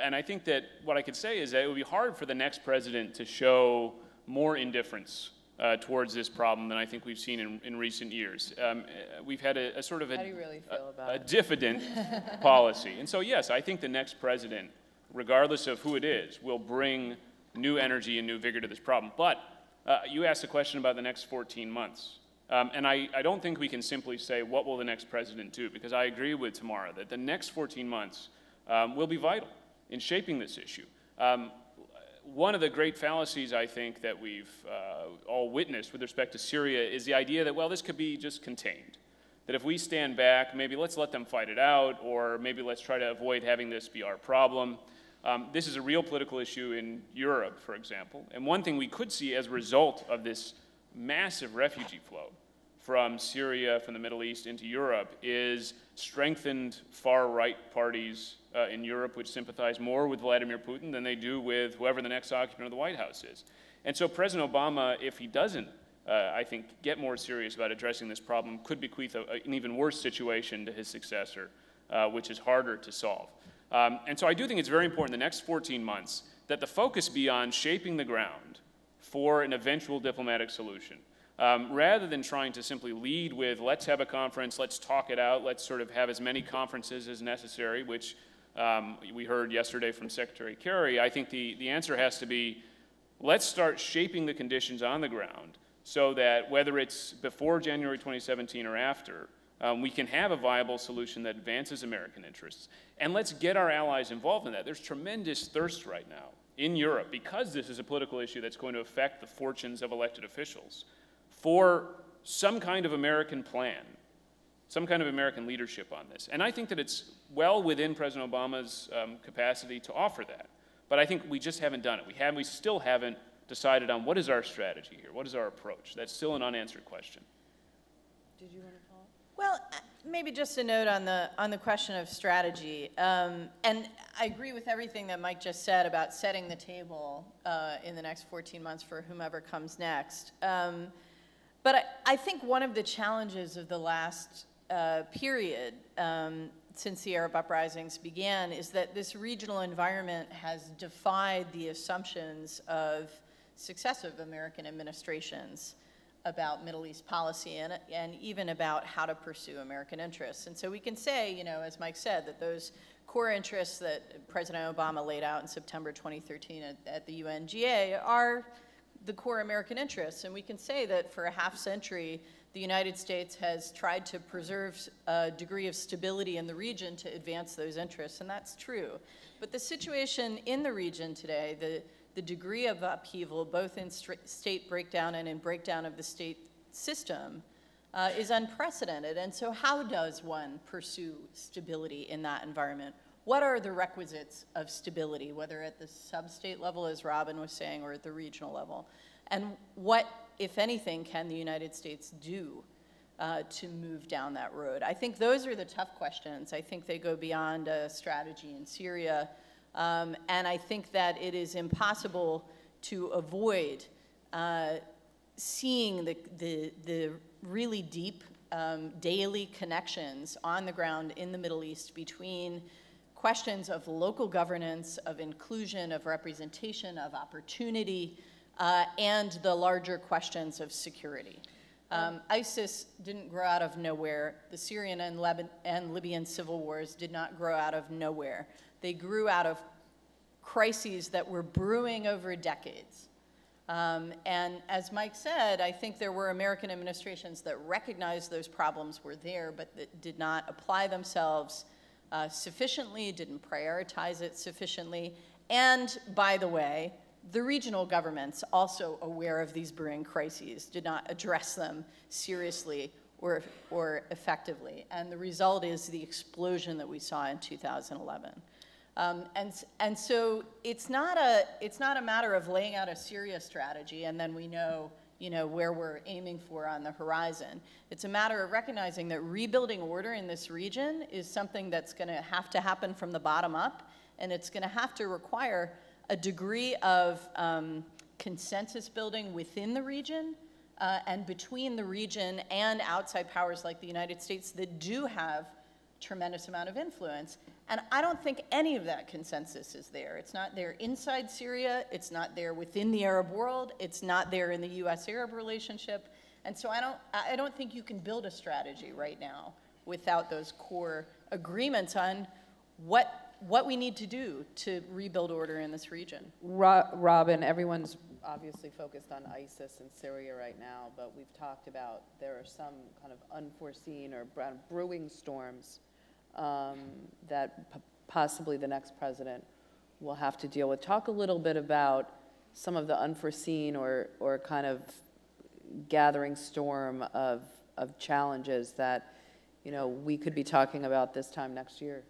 And I think that what I could say is that it would be hard for the next president to show more indifference uh, towards this problem than I think we've seen in, in recent years. Um, we've had a, a sort of a, How do you really feel about a, a diffident policy. And so, yes, I think the next president, regardless of who it is, will bring new energy and new vigor to this problem. But uh, you asked a question about the next fourteen months. Um, and I, I don't think we can simply say, what will the next president do? Because I agree with Tamara that the next fourteen months um, will be vital in shaping this issue. Um, one of the great fallacies I think that we've uh, all witnessed with respect to Syria is the idea that, well, this could be just contained. That if we stand back, maybe let's let them fight it out, or maybe let's try to avoid having this be our problem. Um, this is a real political issue in Europe, for example. And one thing we could see as a result of this massive refugee flow from Syria, from the Middle East into Europe, is strengthened far-right parties uh, in Europe, which sympathize more with Vladimir Putin than they do with whoever the next occupant of the White House is. And so President Obama, if he doesn't, uh, I think, get more serious about addressing this problem, could bequeath a, an even worse situation to his successor, uh, which is harder to solve. Um, and so I do think it's very important the next fourteen months that the focus be on shaping the ground for an eventual diplomatic solution. Um, rather than trying to simply lead with, let's have a conference, let's talk it out, let's sort of have as many conferences as necessary, which um, we heard yesterday from Secretary Kerry, I think the, the answer has to be, let's start shaping the conditions on the ground so that whether it's before January twenty seventeen or after, um, we can have a viable solution that advances American interests. And let's get our allies involved in that. There's tremendous thirst right now in Europe, because this is a political issue that's going to affect the fortunes of elected officials, for some kind of American plan, some kind of American leadership on this. And I think that it's well within President Obama's um, capacity to offer that. But I think we just haven't done it. We, have, we still haven't decided on what is our strategy here, what is our approach. That's still an unanswered question. Did you want to follow? Well, maybe just a note on the, on the question of strategy. Um, and I agree with everything that Mike just said about setting the table uh, in the next fourteen months for whomever comes next. Um, But I, I think one of the challenges of the last uh, period um, since the Arab uprisings began is that this regional environment has defied the assumptions of successive American administrations about Middle East policy and, and even about how to pursue American interests. And so we can say, you know, as Mike said, that those core interests that President Obama laid out in September twenty thirteen at, at the U N G A are the core American interests. And we can say that for a half century, the United States has tried to preserve a degree of stability in the region to advance those interests, and that's true. But the situation in the region today, the, the degree of upheaval, both in state breakdown and in breakdown of the state system, uh, is unprecedented. And so how does one pursue stability in that environment? What are the requisites of stability, whether at the sub-state level, as Robin was saying, or at the regional level? And what, if anything, can the United States do uh, to move down that road? I think those are the tough questions. I think they go beyond a strategy in Syria. Um, and I think that it is impossible to avoid uh, seeing the, the, the really deep um, daily connections on the ground in the Middle East between questions of local governance, of inclusion, of representation, of opportunity, uh, and the larger questions of security. Um, ISIS didn't grow out of nowhere. The Syrian and, Lib and Libyan civil wars did not grow out of nowhere. They grew out of crises that were brewing over decades. Um, and as Mike said, I think there were American administrations that recognized those problems were there, but that did not apply themselves Uh, sufficiently, didn't prioritize it sufficiently, and by the way, the regional governments, also aware of these brewing crises, did not address them seriously or, or effectively, and the result is the explosion that we saw in two thousand eleven. Um, and, and so it's not, a, it's not a matter of laying out a Syria strategy and then we know you know, where we're aiming for on the horizon. It's a matter of recognizing that rebuilding order in this region is something that's gonna have to happen from the bottom up, and it's gonna have to require a degree of um, consensus building within the region uh, and between the region and outside powers like the United States that do have tremendous amount of influence. And I don't think any of that consensus is there. It's not there inside Syria. It's not there within the Arab world. It's not there in the U S Arab relationship. And so I don't, I don't think you can build a strategy right now without those core agreements on what, what we need to do to rebuild order in this region. Ro- Robin, everyone's obviously focused on ISIS and Syria right now, but we've talked about there are some kind of unforeseen or brewing storms um, that p- possibly the next president will have to deal with. Talk a little bit about some of the unforeseen or, or kind of gathering storm of, of challenges that, you know, we could be talking about this time next year.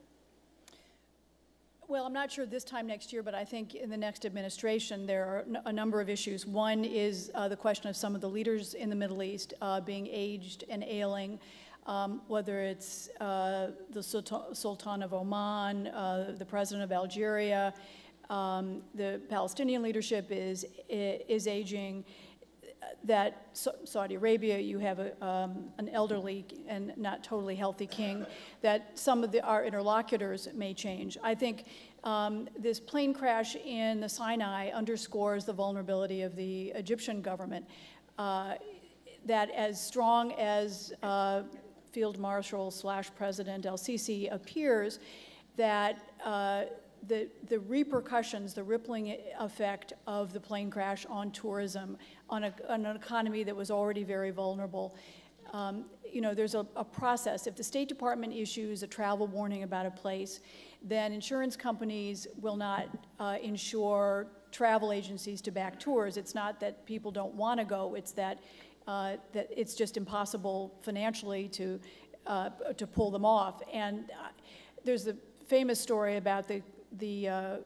Well, I'm not sure this time next year, but I think in the next administration there are n- a number of issues. One is uh, the question of some of the leaders in the Middle East uh, being aged and ailing, um, whether it's uh, the Sultan of Oman, uh, the President of Algeria, um, the Palestinian leadership is, is aging. That Saudi Arabia, you have a, um, an elderly and not totally healthy king, that some of the, our interlocutors may change. I think um, this plane crash in the Sinai underscores the vulnerability of the Egyptian government, uh, that as strong as uh, Field Marshal slash President El Sisi appears, that uh, The, the repercussions, the rippling effect of the plane crash on tourism, on, a, on an economy that was already very vulnerable. Um, you know, there's a, a process. If the State Department issues a travel warning about a place, then insurance companies will not uh, insure travel agencies to back tours. It's not that people don't want to go, it's that, uh, that it's just impossible financially to, uh, to pull them off. And uh, there's the famous story about the the uh,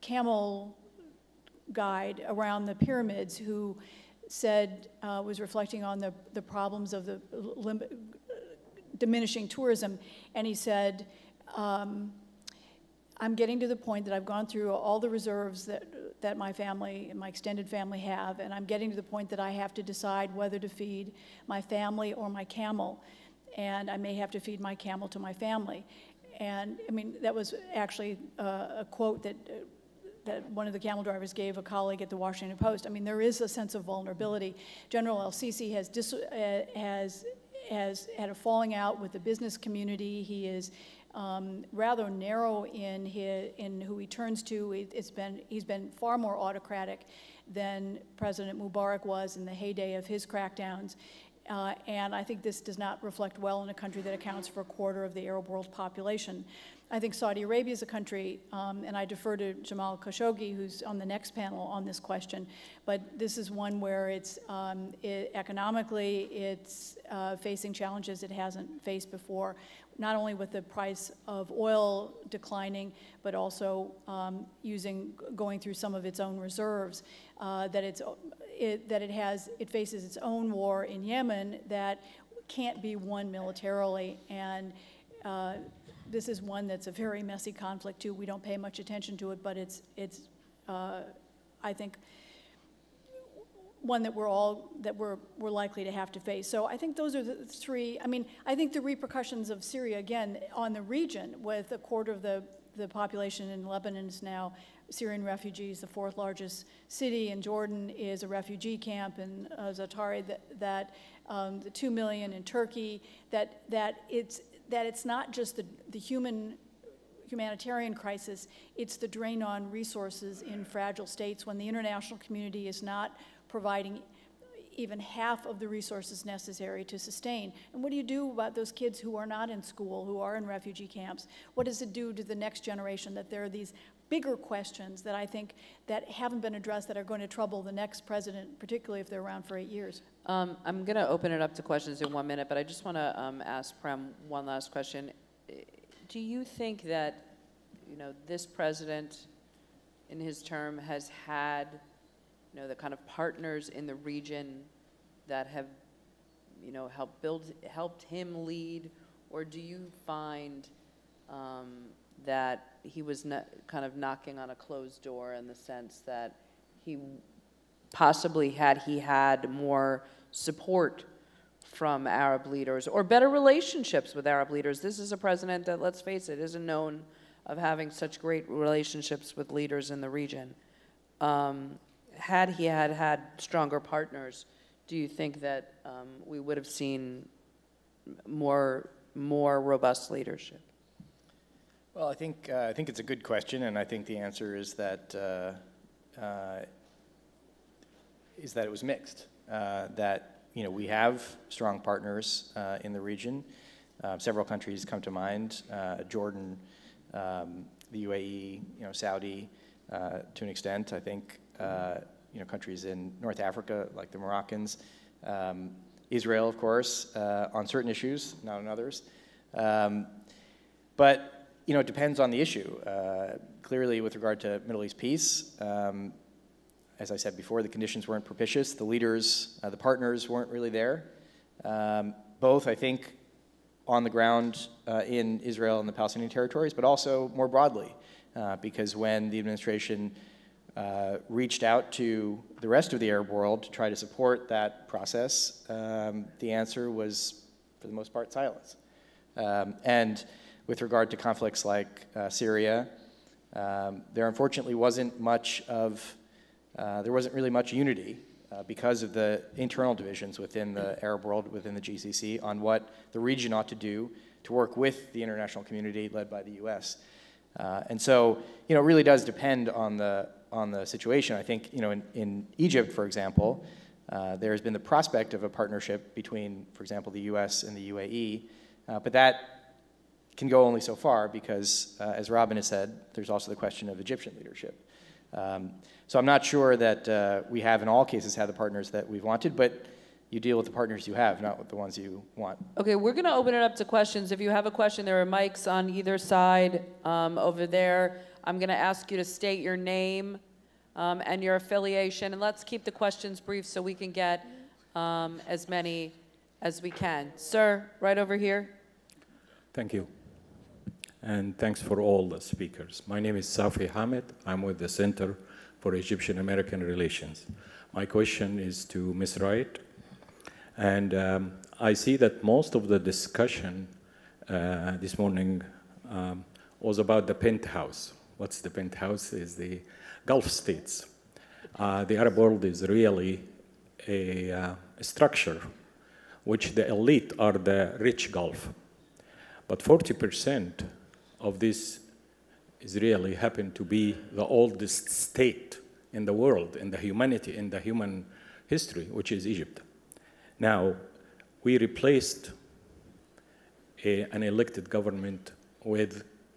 camel guide around the pyramids who said, uh, was reflecting on the, the problems of the lim- diminishing tourism, and he said, um, I'm getting to the point that I've gone through all the reserves that, that my family and my extended family have, and I'm getting to the point that I have to decide whether to feed my family or my camel, and I may have to feed my camel to my family. And I mean, that was actually uh, a quote that uh, that one of the camel drivers gave a colleague at the Washington Post. I mean, there is a sense of vulnerability. General El Sisi has dis- uh, has has had a falling out with the business community. He is um, rather narrow in his, in who he turns to. It's been he's been far more autocratic than President Mubarak was in the heyday of his crackdowns. Uh, and I think this does not reflect well in a country that accounts for a quarter of the Arab world population. I think Saudi Arabia is a country, um, and I defer to Jamal Khashoggi, who's on the next panel on this question, but this is one where it's um, it, economically it's uh, facing challenges it hasn't faced before, not only with the price of oil declining, but also um, using going through some of its own reserves, uh, that it's It, that it has, it faces its own war in Yemen that can't be won militarily, and uh, this is one that's a very messy conflict too. We don't pay much attention to it, but it's it's uh, I think one that we're all that we're we're likely to have to face. So I think those are the three. I mean, I think the repercussions of Syria again on the region, with a quarter of the the population in Lebanon is now Syrian refugees, the fourth largest city in Jordan is a refugee camp in uh, Zaatari, that, that um, the two million in Turkey, that, that, it's, that it's not just the, the human humanitarian crisis, it's the drain on resources in fragile states when the international community is not providing even half of the resources necessary to sustain. And what do you do about those kids who are not in school, who are in refugee camps? What does it do to the next generation, that there are these bigger questions that I think that haven't been addressed that are going to trouble the next president, particularly if they're around for eight years? Um, I'm going to open it up to questions in one minute, but I just want to um, ask Prem one last question. Do you think that, you know, this president in his term has had, you know, the kind of partners in the region that have, you know, helped build, helped him lead, or do you find um, that he was no, kind of knocking on a closed door in the sense that he possibly had he had more support from Arab leaders, or better relationships with Arab leaders. This is a president that, let's face it, isn't known of having such great relationships with leaders in the region. Um, had he had had stronger partners, do you think that um, we would have seen more, more robust leadership? Well, I think, uh, I think it's a good question, and I think the answer is that, uh, uh, is that it was mixed. Uh, that, you know, we have strong partners uh, in the region. Uh, several countries come to mind, uh, Jordan, um, the U A E, you know, Saudi, uh, to an extent. I think, uh, you know, countries in North Africa, like the Moroccans, um, Israel, of course, uh, on certain issues, not on others. Um, but, you know, it depends on the issue. Uh, clearly, with regard to Middle East peace, um, as I said before, the conditions weren't propitious. The leaders, uh, the partners weren't really there. Um, both, I think, on the ground uh, in Israel and the Palestinian territories, but also more broadly, uh, because when the administration uh, reached out to the rest of the Arab world to try to support that process, um, the answer was, for the most part, silence. Um, and with regard to conflicts like uh, Syria, um, there unfortunately wasn't much of Uh, there wasn't really much unity uh, because of the internal divisions within the Arab world, within the G C C, on what the region ought to do to work with the international community led by the U S Uh, and so, you know, it really does depend on the, on the situation. I think, you know, in, in Egypt, for example, uh, there has been the prospect of a partnership between, for example, the U S and the U A E, uh, but that can go only so far because, uh, as Robin has said, there's also the question of Egyptian leadership. Um, so I'm not sure that uh, we have in all cases had the partners that we've wanted, but you deal with the partners you have, not with the ones you want. Okay, we're going to open it up to questions. If you have a question, there are mics on either side um, over there. I'm going to ask you to state your name um, and your affiliation, and let's keep the questions brief so we can get um, as many as we can. Sir, right over here. Thank you. And thanks for all the speakers. My name is Safi Hamid. I'm with the Center for Egyptian-American Relations. My question is to Miz Wright. And um, I see that most of the discussion uh, this morning um, was about the penthouse. What's the penthouse? Is the Gulf states. Uh, the Arab world is really a uh, structure which the elite are the rich Gulf. But forty percent of this Israeli happened to be the oldest state in the world, in the humanity, in the human history, which is Egypt. Now, we replaced a, an elected government with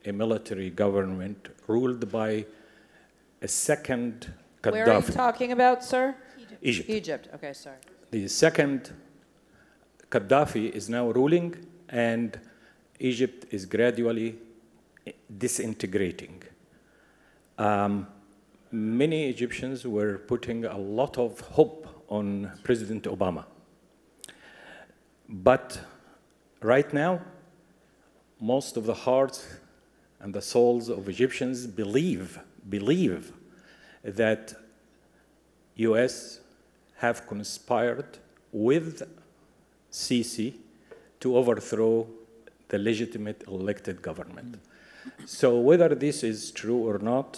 a military government ruled by a second Gaddafi. Where are you talking about, sir? Egypt. Egypt. Egypt. Okay, sorry. The second Gaddafi is now ruling, and Egypt is gradually disintegrating. Um, many Egyptians were putting a lot of hope on President Obama. But right now, most of the hearts and the souls of Egyptians believe, believe that U S have conspired with Sisi to overthrow the legitimate elected government. So whether this is true or not,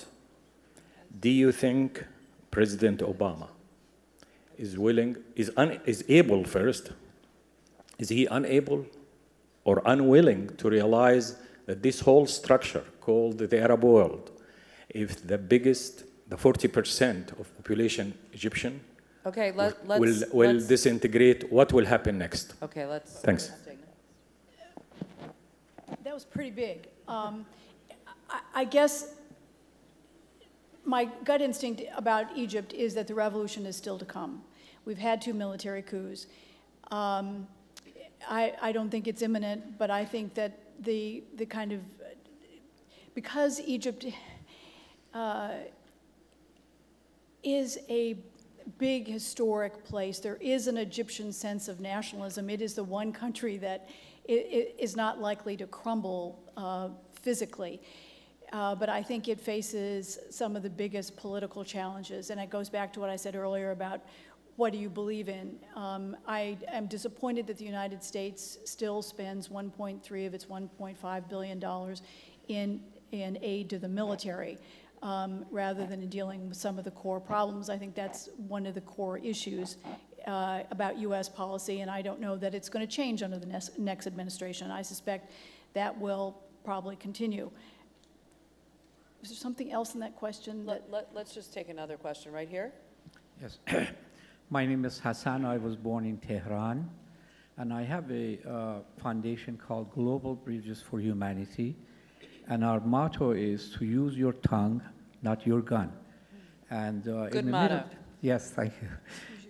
do you think President Obama is willing, is, un, is able first, is he unable or unwilling to realize that this whole structure called the Arab world, if the biggest, the forty percent of population Egyptian okay, let, let's, will, will let's, disintegrate, what will happen next? Okay, let's. Thanks. That was pretty big. Um, I, I guess my gut instinct about Egypt is that the revolution is still to come. We've had two military coups. Um, I, I don't think it's imminent, but I think that the, the kind of, because Egypt uh, is a big historic place, there is an Egyptian sense of nationalism. It is the one country that It is not likely to crumble uh, physically, uh, but I think it faces some of the biggest political challenges, and it goes back to what I said earlier about what do you believe in? Um, I am disappointed that the United States still spends one point three of its one point five billion dollars in, in aid to the military, um, rather than in dealing with some of the core problems. I think that's one of the core issues uh, about U S policy, and I don't know that it's going to change under the next administration. I suspect that will probably continue. Is there something else in that question? Let, that let, let's just take another question right here. Yes. My name is Hassan. I was born in Tehran, and I have a uh, foundation called Global Bridges for Humanity, and our motto is to use your tongue, not your gun. And uh, good in the motto. Middle, yes, thank you.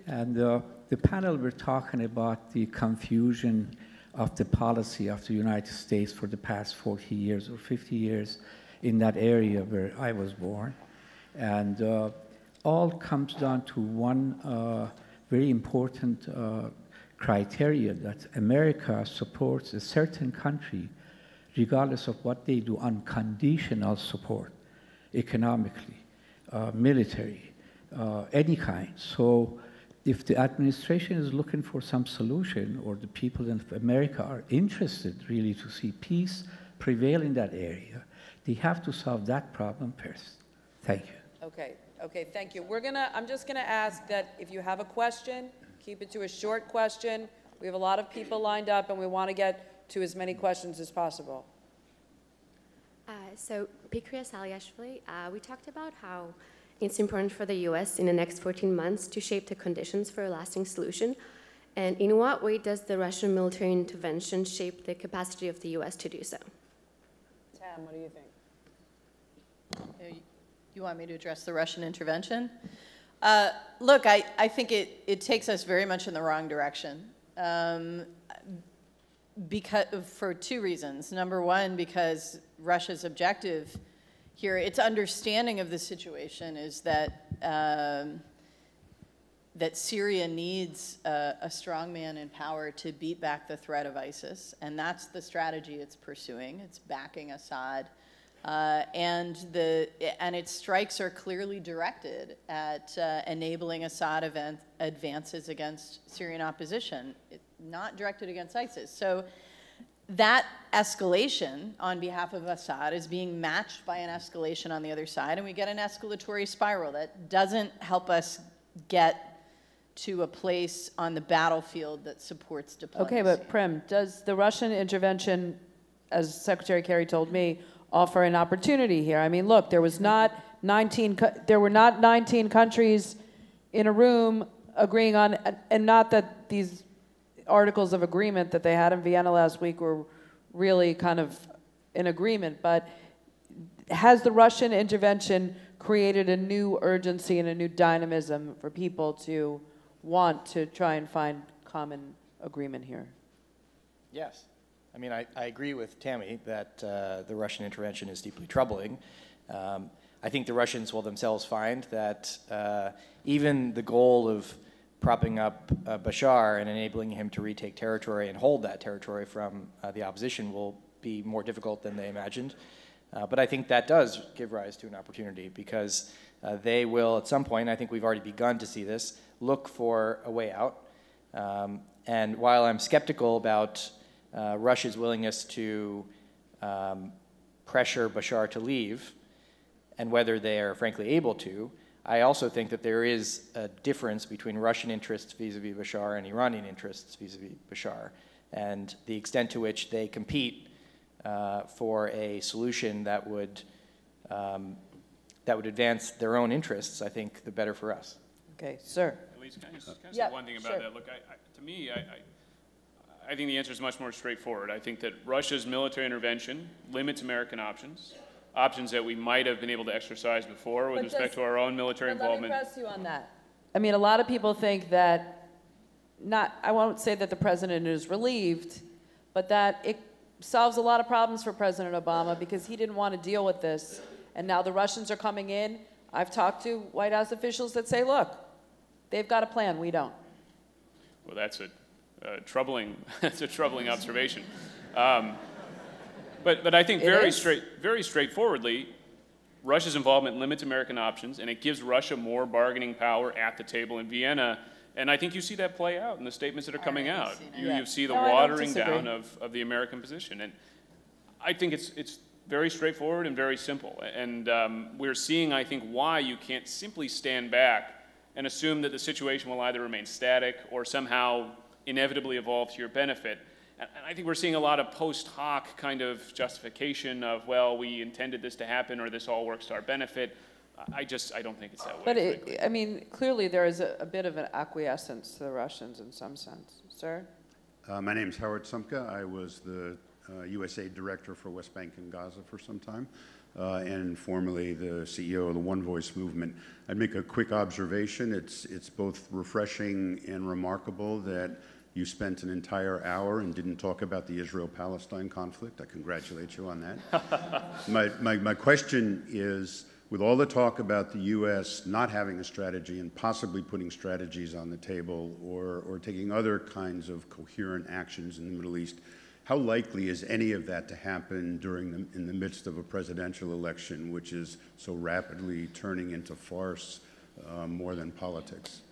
And uh, the panel were talking about the confusion of the policy of the United States for the past forty years or fifty years in that area where I was born, and. Uh, all comes down to one uh, very important uh, criteria, that America supports a certain country regardless of what they do, unconditional support, economically, uh, military, uh, any kind. So if the administration is looking for some solution, or the people in America are interested really to see peace prevail in that area, they have to solve that problem first. Thank you. Okay. Okay, thank you. We're gonna, I'm just gonna ask that if you have a question, keep it to a short question. We have a lot of people lined up, and we want to get to as many questions as possible. Uh, so, Pikria Salyashvili, uh, we talked about how it's important for the U S in the next fourteen months to shape the conditions for a lasting solution. And in what way does the Russian military intervention shape the capacity of the U S to do so? Tam, what do you think? You want me to address the Russian intervention? Uh, look, I, I think it, it takes us very much in the wrong direction, um, because, for two reasons. Number one, because Russia's objective here, its understanding of the situation is that, um, that Syria needs a, a strong man in power to beat back the threat of ISIS, and that's the strategy it's pursuing. It's backing Assad. Uh, and, the, and its strikes are clearly directed at uh, enabling Assad event, advances against Syrian opposition, it, not directed against ISIS. So that escalation on behalf of Assad is being matched by an escalation on the other side, and we get an escalatory spiral that doesn't help us get to a place on the battlefield that supports diplomacy. Okay, but Prem, does the Russian intervention, as Secretary Kerry told me, offer an opportunity here? I mean, look, there was not nineteen, there were not nineteen countries in a room agreeing on, and not that these articles of agreement that they had in Vienna last week were really kind of in agreement, but has the Russian intervention created a new urgency and a new dynamism for people to want to try and find common agreement here? Yes. I mean, I, I agree with Tammy that uh, the Russian intervention is deeply troubling. Um, I think the Russians will themselves find that uh, even the goal of propping up uh, Bashar and enabling him to retake territory and hold that territory from uh, the opposition will be more difficult than they imagined. Uh, but I think that does give rise to an opportunity, because uh, they will at some point, I think we've already begun to see this, look for a way out. Um, and while I'm skeptical about Uh, Russia's willingness to um, pressure Bashar to leave, and whether they are frankly able to, I also think that there is a difference between Russian interests vis-a-vis Bashar and Iranian interests vis-a-vis Bashar, and the extent to which they compete uh, for a solution that would, um, that would advance their own interests, I think the better for us. Okay, sir. Elise, can I just, can I just yeah, say one thing about sure. that? Look, I, I, to me, I, I I think the answer is much more straightforward. I think that Russia's military intervention limits American options, options that we might have been able to exercise before with but respect does, to our own military but involvement. Let me press you on that. I mean, a lot of people think that, not, I won't say that the president is relieved, but that it solves a lot of problems for President Obama, because he didn't want to deal with this. And now the Russians are coming in. I've talked to White House officials that say, look, they've got a plan, we don't. Well, that's it. Uh, troubling. It's a troubling observation, um, but but I think very straight, very straightforwardly, Russia's involvement limits American options, and it gives Russia more bargaining power at the table in Vienna And I think you see that play out in the statements that are coming out. You, you see the no, watering down of, of the American position. And I think it's, it's very straightforward and very simple. And um, we're seeing, I think, why you can't simply stand back and assume that the situation will either remain static or somehow inevitably evolve to your benefit. And I think we're seeing a lot of post hoc kind of justification of, well, we intended this to happen or this all works to our benefit. I just, I don't think it's that way. But, it, I mean, clearly there is a, a bit of an acquiescence to the Russians in some sense. Sir? Uh, my name is Howard Sumka. I was the uh, U S A I D director for West Bank and Gaza for some time, uh, and formerly the C E O of the One Voice movement. I'd make a quick observation. It's, it's both refreshing and remarkable that you spent an entire hour and didn't talk about the Israel-Palestine conflict. I congratulate you on that. my, my, my question is, with all the talk about the U S not having a strategy and possibly putting strategies on the table or, or taking other kinds of coherent actions in the Middle East, how likely is any of that to happen during the, in the midst of a presidential election, which is so rapidly turning into farce uh, more than politics?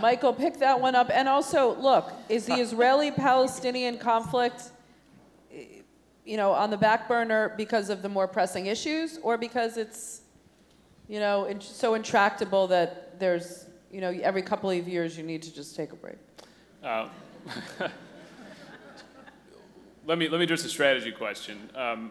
Michael, pick that one up. And also, look, is the Israeli-Palestinian conflict, you know, on the back burner because of the more pressing issues, or because it's, you know, in, so intractable that there's, you know, every couple of years you need to just take a break? Uh, let me, let me address the strategy question. Um,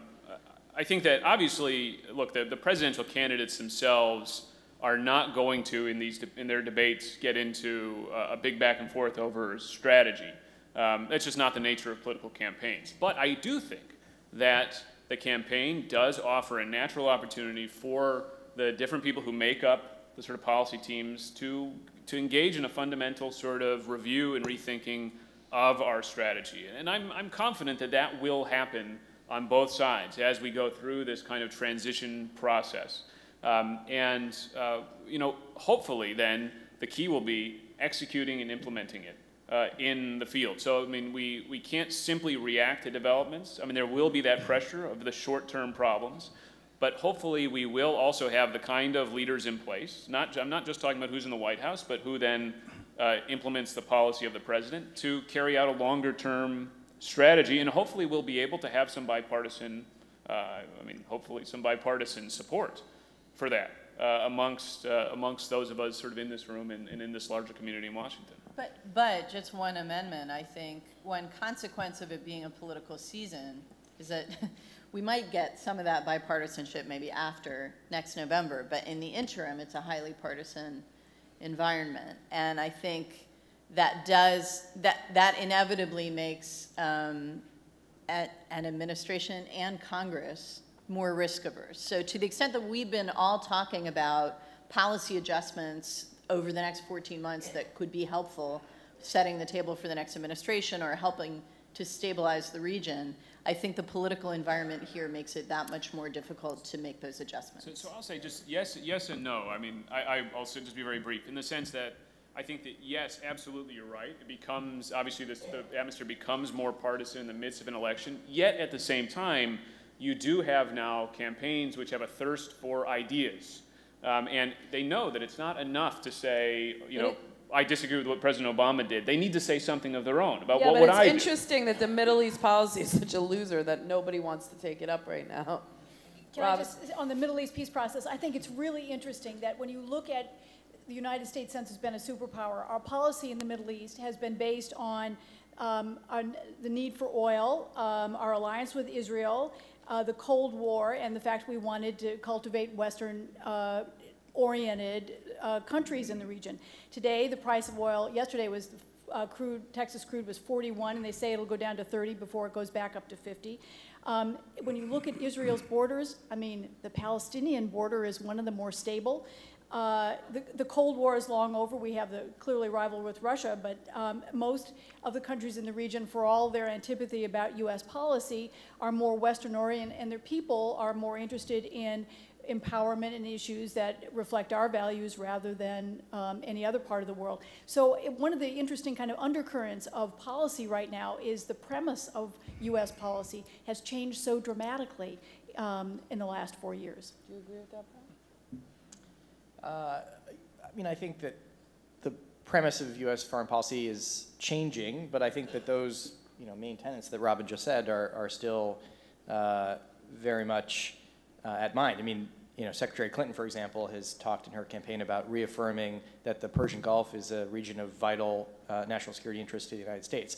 I think that obviously, look, the, the presidential candidates themselves are not going to, in, these, in their debates, get into a, a big back and forth over strategy. Um, that's just not the nature of political campaigns. But I do think that the campaign does offer a natural opportunity for the different people who make up the sort of policy teams to, to engage in a fundamental sort of review and rethinking of our strategy. And I'm, I'm confident that that will happen on both sides as we go through this kind of transition process. Um, and, uh, you know, hopefully then the key will be executing and implementing it. Uh, in the field. So, I mean, we, we can't simply react to developments. I mean, there will be that pressure of the short-term problems, but hopefully we will also have the kind of leaders in place. Not, I'm not just talking about who's in the White House, but who then uh, implements the policy of the president to carry out a longer-term strategy, and hopefully we'll be able to have some bipartisan, uh, I mean, hopefully some bipartisan support for that uh, amongst, uh, amongst those of us sort of in this room and, and in this larger community in Washington. But, but just one amendment, I think, one consequence of it being a political season is that we might get some of that bipartisanship maybe after next November, but in the interim, it's a highly partisan environment. And I think that does, that, that inevitably makes um, at, an administration and Congress more risk averse. So to the extent that we've been all talking about policy adjustments over the next fourteen months that could be helpful, setting the table for the next administration or helping to stabilize the region, I think the political environment here makes it that much more difficult to make those adjustments. So, so I'll say just yes, yes and no. I mean, I, I, I'll just be very brief in the sense that I think that yes, absolutely you're right. It becomes, obviously this, the atmosphere becomes more partisan in the midst of an election, yet at the same time, you do have now campaigns which have a thirst for ideas. Um, and they know that it's not enough to say, you know, I disagree with what President Obama did. They need to say something of their own about yeah, what would I do. Yeah, but it's interesting that the Middle East policy is such a loser that nobody wants to take it up right now. Can Robin? I just, on the Middle East peace process, I think it's really interesting that when you look at the United States since it's been a superpower, our policy in the Middle East has been based on, um, on the need for oil, um, our alliance with Israel, Uh, the Cold War, and the fact we wanted to cultivate Western-oriented uh, uh, countries in the region. Today, the price of oil, yesterday was, uh, crude, Texas crude was forty-one, and they say it'll go down to thirty before it goes back up to fifty. Um, when you look at Israel's borders, I mean, the Palestinian border is one of the more stable. Uh, the, the Cold War is long over. We have the clearly rival with Russia, but um, most of the countries in the region, for all their antipathy about U S policy, are more Western-oriented, and their people are more interested in empowerment and issues that reflect our values rather than um, any other part of the world. So it, one of the interesting kind of undercurrents of policy right now is the premise of U S policy has changed so dramatically um, in the last four years. Do you agree with that, Paul? Uh, I mean, I think that the premise of U S foreign policy is changing, but I think that those you know, main tenets that Robin just said are, are still uh, very much uh, at mind. I mean, you know, Secretary Clinton, for example, has talked in her campaign about reaffirming that the Persian Gulf is a region of vital uh, national security interest to the United States.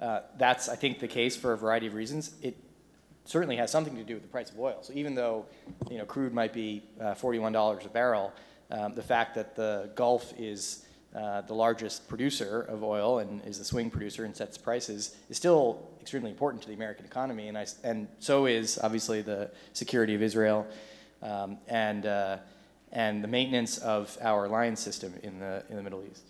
Uh, that's, I think, the case for a variety of reasons. It certainly has something to do with the price of oil. So even though, you know, crude might be uh, forty-one dollars a barrel, um, the fact that the Gulf is uh, the largest producer of oil and is the swing producer and sets prices is still extremely important to the American economy, and, I, and so is, obviously, the security of Israel um, and, uh, and the maintenance of our alliance system in the, in the Middle East.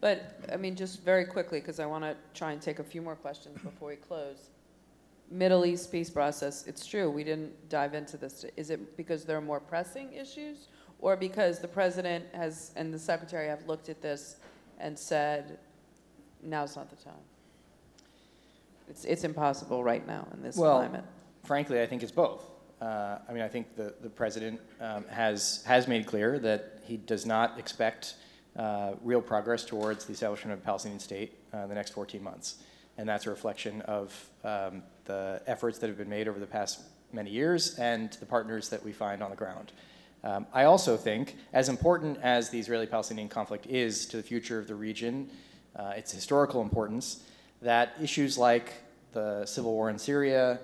But, I mean, just very quickly, because I want to try and take a few more questions before we close. Middle East peace process, it's true, we didn't dive into this. Is it because there are more pressing issues, or because the president has and the secretary have looked at this and said, now's not the time? It's, it's impossible right now in this well, climate. Frankly, I think it's both. Uh, I mean, I think the, the president um, has, has made clear that he does not expect Uh, real progress towards the establishment of a Palestinian state uh, in the next fourteen months. And that's a reflection of um, the efforts that have been made over the past many years and the partners that we find on the ground. Um, I also think, as important as the Israeli-Palestinian conflict is to the future of the region, uh, its historical importance, that issues like the civil war in Syria,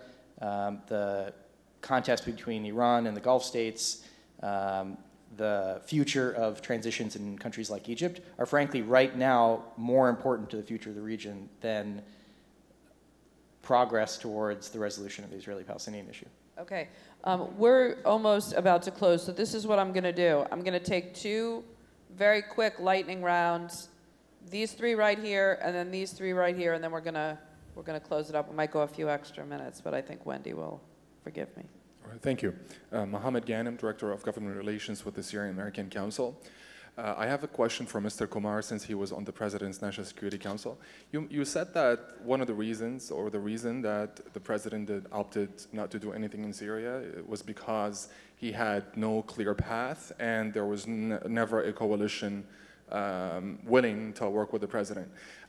um, the contest between Iran and the Gulf states, um, the future of transitions in countries like Egypt are, frankly, right now more important to the future of the region than progress towards the resolution of the Israeli-Palestinian issue. Okay. Um, we're almost about to close, so this is what I'm going to do. I'm going to take two very quick lightning rounds, these three right here, and then these three right here, and then we're going to we're going to close it up. We might go a few extra minutes, but I think Wendy will forgive me. Thank you. Uh, Mohammed Ghanem, Director of Government Relations with the Syrian American Council. Uh, I have a question for Mister Kumar, since he was on the President's National Security Council. You, you said that one of the reasons, or the reason that the President did, opted not to do anything in Syria was because he had no clear path and there was n never a coalition Um, willing to work with the President.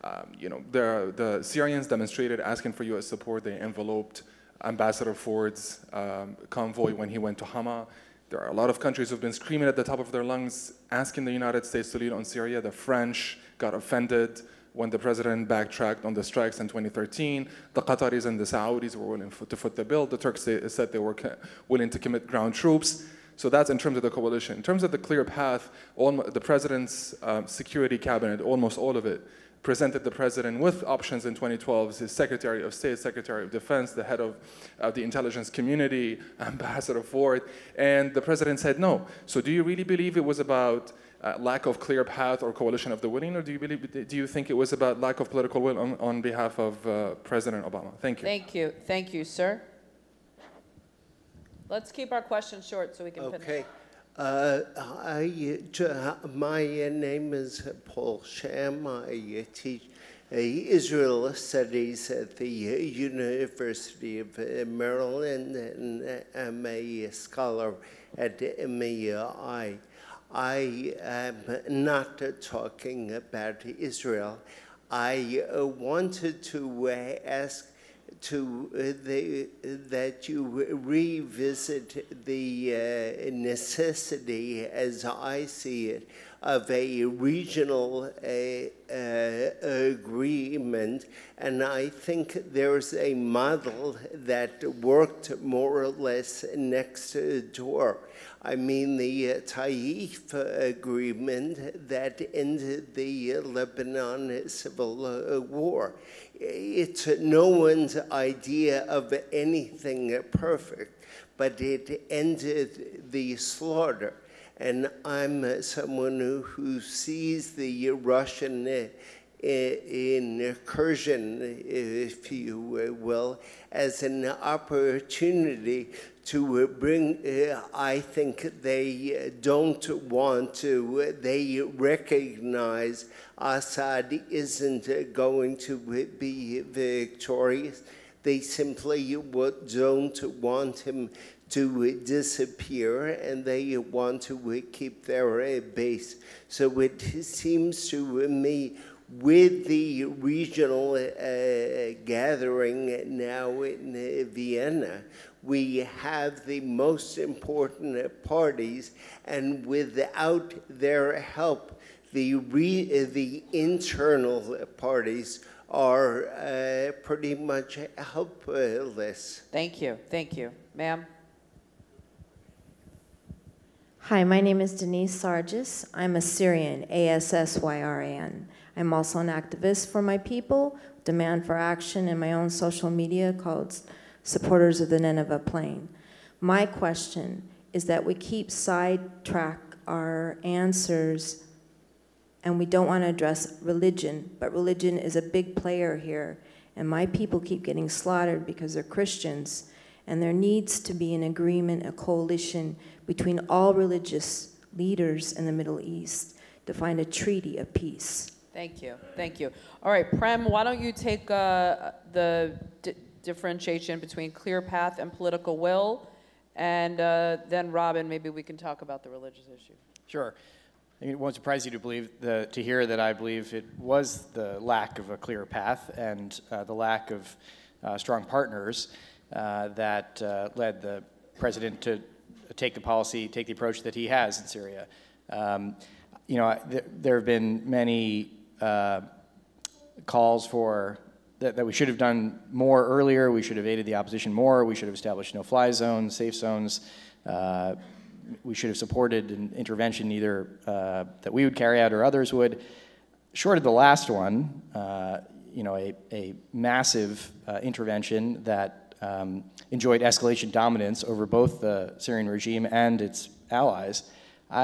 Um, you know, the, the Syrians demonstrated asking for U S support. They enveloped Ambassador Ford's um, convoy when he went to Hama. There are a lot of countries who've been screaming at the top of their lungs, asking the United States to lead on Syria. The French got offended when the president backtracked on the strikes in twenty thirteen. The Qataris and the Saudis were willing to foot the bill. The Turks said they were willing to commit ground troops. So that's in terms of the coalition. In terms of the clear path, all, the president's uh, security cabinet, almost all of it, presented the president with options in twenty twelve, his Secretary of State, Secretary of Defense, the head of uh, the intelligence community, Ambassador Ford, and the president said no. So do you really believe it was about uh, lack of clear path or coalition of the willing, or do you, believe, do you think it was about lack of political will on, on behalf of uh, President Obama? Thank you. Thank you. Thank you, sir. Let's keep our questions short so we can finish. Okay. Uh, I, uh, my name is Paul Sham. I teach uh, Israel Studies at the uh, University of uh, Maryland, and I'm a scholar at M E I. I am not uh, talking about Israel. I uh, wanted to uh, ask to uh, the, that you revisit the uh, necessity, as I see it, of a regional uh, uh, agreement. And I think there's a model that worked more or less next door. I mean, the uh, Taif agreement that ended the uh, Lebanon civil uh, war. It's uh, no one's idea of anything perfect, but it ended the slaughter. And I'm uh, someone who, who sees the uh, Russian uh, incursion, if you will, as an opportunity to bring, uh, I think they don't want to, they recognize Assad isn't going to be victorious. They simply don't want him to disappear, and they want to keep their base. So it seems to me, with the regional uh, gathering now in Vienna, we have the most important parties, and without their help, the, re the internal parties are uh, pretty much helpless. Thank you, thank you. Ma'am? Hi, my name is Denise Sargis. I'm a Syrian, A S S Y R A N. I'm also an activist for my people, demand for action, and my own social media called Supporters of the Nineveh Plain. My question is that we keep sidetrack our answers, and we don't want to address religion, but religion is a big player here, and my people keep getting slaughtered because they're Christians, and there needs to be an agreement, a coalition between all religious leaders in the Middle East to find a treaty of peace. Thank you, thank you. All right, Prem, why don't you take uh, the di differentiation between clear path and political will, and uh, then Robin, maybe we can talk about the religious issue. Sure. I mean, it won't surprise you to believe the, to hear that I believe it was the lack of a clear path and uh, the lack of uh, strong partners uh, that uh, led the president to take the policy, take the approach that he has in Syria. Um, you know, th there have been many Uh, calls for that, that we should have done more earlier. We should have aided the opposition more. We should have established no-fly zones, safe zones. Uh, we should have supported an intervention either uh, that we would carry out or others would. Short of the last one, uh, you know, a, a massive uh, intervention that um, enjoyed escalation dominance over both the Syrian regime and its allies,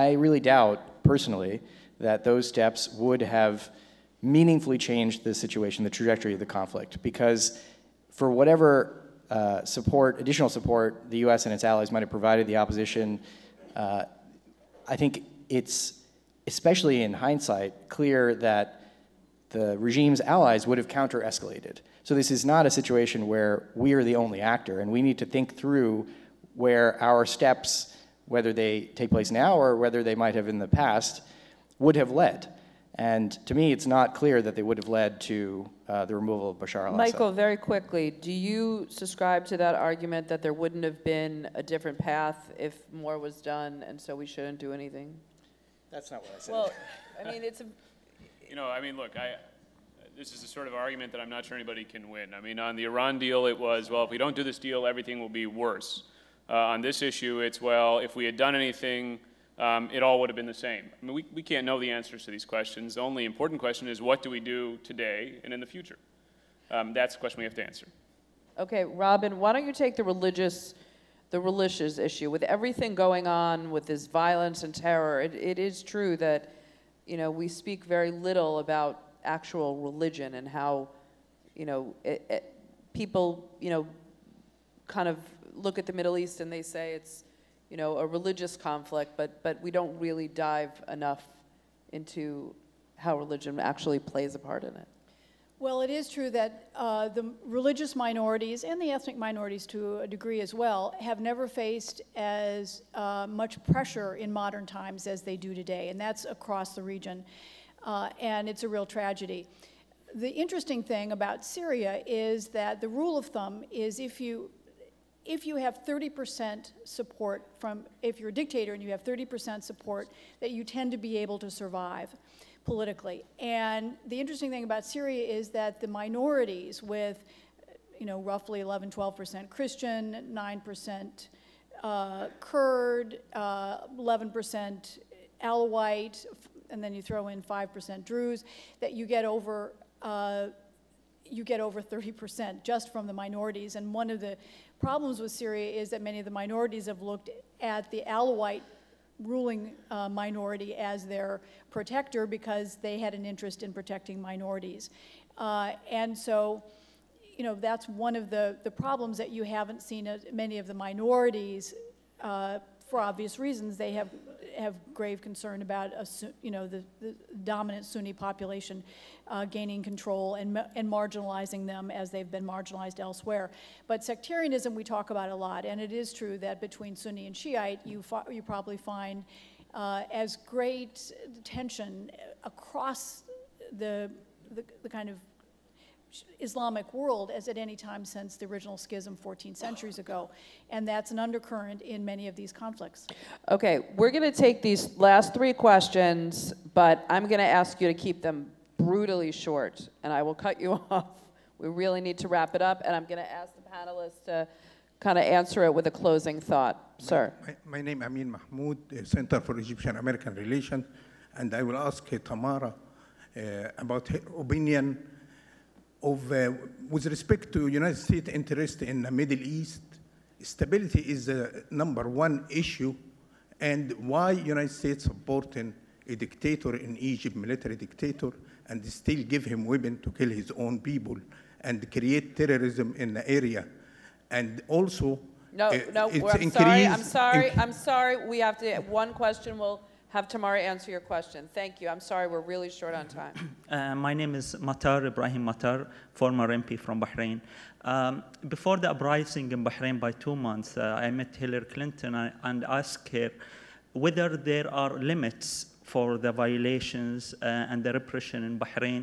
I really doubt, personally, that those steps would have meaningfully changed the situation, the trajectory of the conflict, because for whatever uh, support, additional support, the U S and its allies might have provided the opposition, uh, I think it's, especially in hindsight, clear that the regime's allies would have counter-escalated. So this is not a situation where we are the only actor, and we need to think through where our steps, whether they take place now or whether they might have in the past, would have led. And to me, it's not clear that they would have led to uh, the removal of Bashar al-Assad. Michael, very quickly, do you subscribe to that argument that there wouldn't have been a different path if more was done, and so we shouldn't do anything? That's not what I said. Well, I mean, it's a... You know, I mean, look, I, this is the sort of argument that I'm not sure anybody can win. I mean, on the Iran deal, it was, well, if we don't do this deal, everything will be worse. Uh, on this issue, it's, well, if we had done anything, Um, it all would have been the same. I mean, we, we can't know the answers to these questions. The only important question is, what do we do today and in the future? Um, that's the question we have to answer. Okay, Robin, why don't you take the religious, the religious issue? With everything going on with this violence and terror, it, it is true that, you know, we speak very little about actual religion and how, you know, it, it, people, you know, kind of look at the Middle East and they say it's, you know, a religious conflict, but, but we don't really dive enough into how religion actually plays a part in it. Well, it is true that uh, the religious minorities, and the ethnic minorities to a degree as well, have never faced as uh, much pressure in modern times as they do today, and that's across the region, uh, and it's a real tragedy. The interesting thing about Syria is that the rule of thumb is if you if you have thirty percent support from, if you're a dictator and you have thirty percent support, that you tend to be able to survive politically. And the interesting thing about Syria is that the minorities with, you know, roughly eleven, twelve percent Christian, nine percent uh, Kurd, eleven percent uh, Alawite, and then you throw in five percent Druze, that you get over, uh, you get over thirty percent just from the minorities. And one of the problems with Syria is that many of the minorities have looked at the Alawite ruling uh, minority as their protector because they had an interest in protecting minorities. Uh, and so, you know, that's one of the, the problems, that you haven't seen many of the minorities uh, for obvious reasons, they have have grave concern about a, you know the, the dominant Sunni population uh, gaining control and and marginalizing them as they've been marginalized elsewhere. But sectarianism we talk about a lot, and it is true that between Sunni and Shiite, you you probably find uh, as great tension across the the, the kind of Islamic world as at any time since the original schism fourteen centuries ago. And that's an undercurrent in many of these conflicts. Okay, we're going to take these last three questions, but I'm going to ask you to keep them brutally short, and I will cut you off. We really need to wrap it up, and I'm going to ask the panelists to kind of answer it with a closing thought. My, Sir. My, my name is Amin Mahmoud, Center for Egyptian-American Relations, and I will ask uh, Tamara uh, about her opinion Of, uh, with respect to United States interest in the Middle East. Stability is the number one issue, and why United States supporting a dictator in Egypt, military dictator, and still give him weapons to kill his own people and create terrorism in the area. And also, no, uh, no, it's I'm sorry, I'm sorry, I'm sorry. We have to, one question will have Tamara answer your question. Thank you. I'm sorry, we're really short on time. Uh, my name is Matar, Ibrahim Matar, former M P from Bahrain. Um, before the uprising in Bahrain by two months, uh, I met Hillary Clinton and, and asked her whether there are limits for the violations uh, and the repression in Bahrain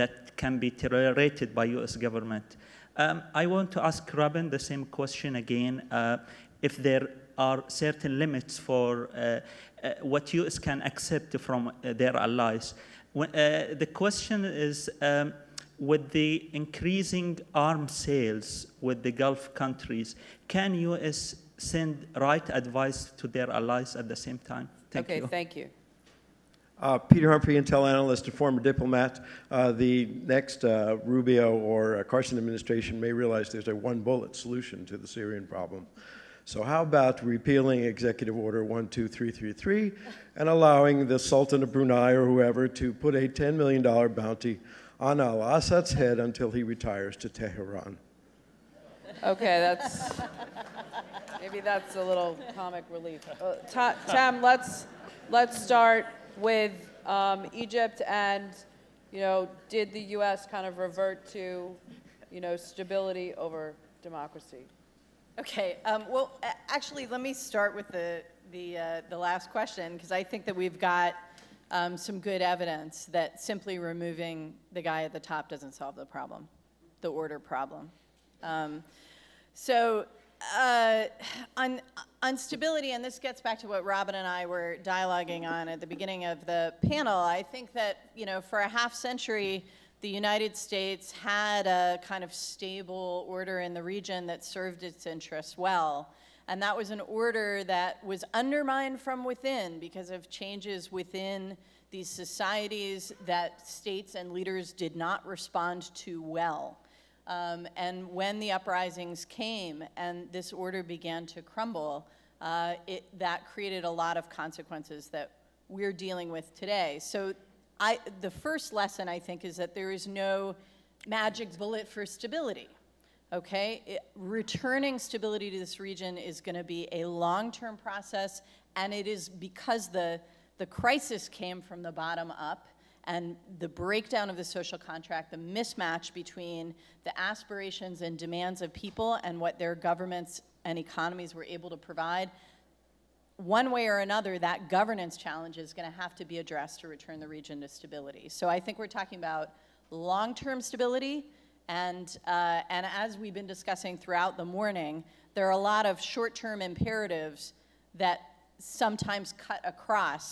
that can be tolerated by U S government. Um, I want to ask Robin the same question again, uh, if there are certain limits for uh, Uh, what U S can accept from uh, their allies. When, uh, the question is, um, with the increasing arms sales with the Gulf countries, can U S send right advice to their allies at the same time? Thank okay, you. thank you. Uh, Peter Humphrey, Intel analyst and former diplomat. Uh, the next uh, Rubio or uh, Carson administration may realize there's a one-bullet solution to the Syrian problem. So how about repealing Executive Order one two three three three and allowing the Sultan of Brunei or whoever to put a ten million dollar bounty on al-Assad's head until he retires to Tehran? Okay, that's, maybe that's a little comic relief. Uh, ta Tam, let's, let's start with um, Egypt and, you know, did the U S kind of revert to, you know, stability over democracy? Okay. Um, well, actually, let me start with the the, uh, the last question, because I think that we've got um, some good evidence that simply removing the guy at the top doesn't solve the problem, the order problem. Um, so uh, on, on stability, and this gets back to what Robin and I were dialoguing on at the beginning of the panel, I think that, you know, for a half century, the United States had a kind of stable order in the region that served its interests well. And that was an order that was undermined from within because of changes within these societies that states and leaders did not respond to well. Um, and when the uprisings came and this order began to crumble, uh, it, that created a lot of consequences that we're dealing with today. So I, the first lesson, I think, is that there is no magic bullet for stability, okay? It, returning stability to this region is going to be a long-term process, and it is because the, the crisis came from the bottom up, and the breakdown of the social contract, the mismatch between the aspirations and demands of people and what their governments and economies were able to provide. One way or another, that governance challenge is going to have to be addressed to return the region to stability. So I think we're talking about long-term stability, and, uh, and as we've been discussing throughout the morning, there are a lot of short-term imperatives that sometimes cut across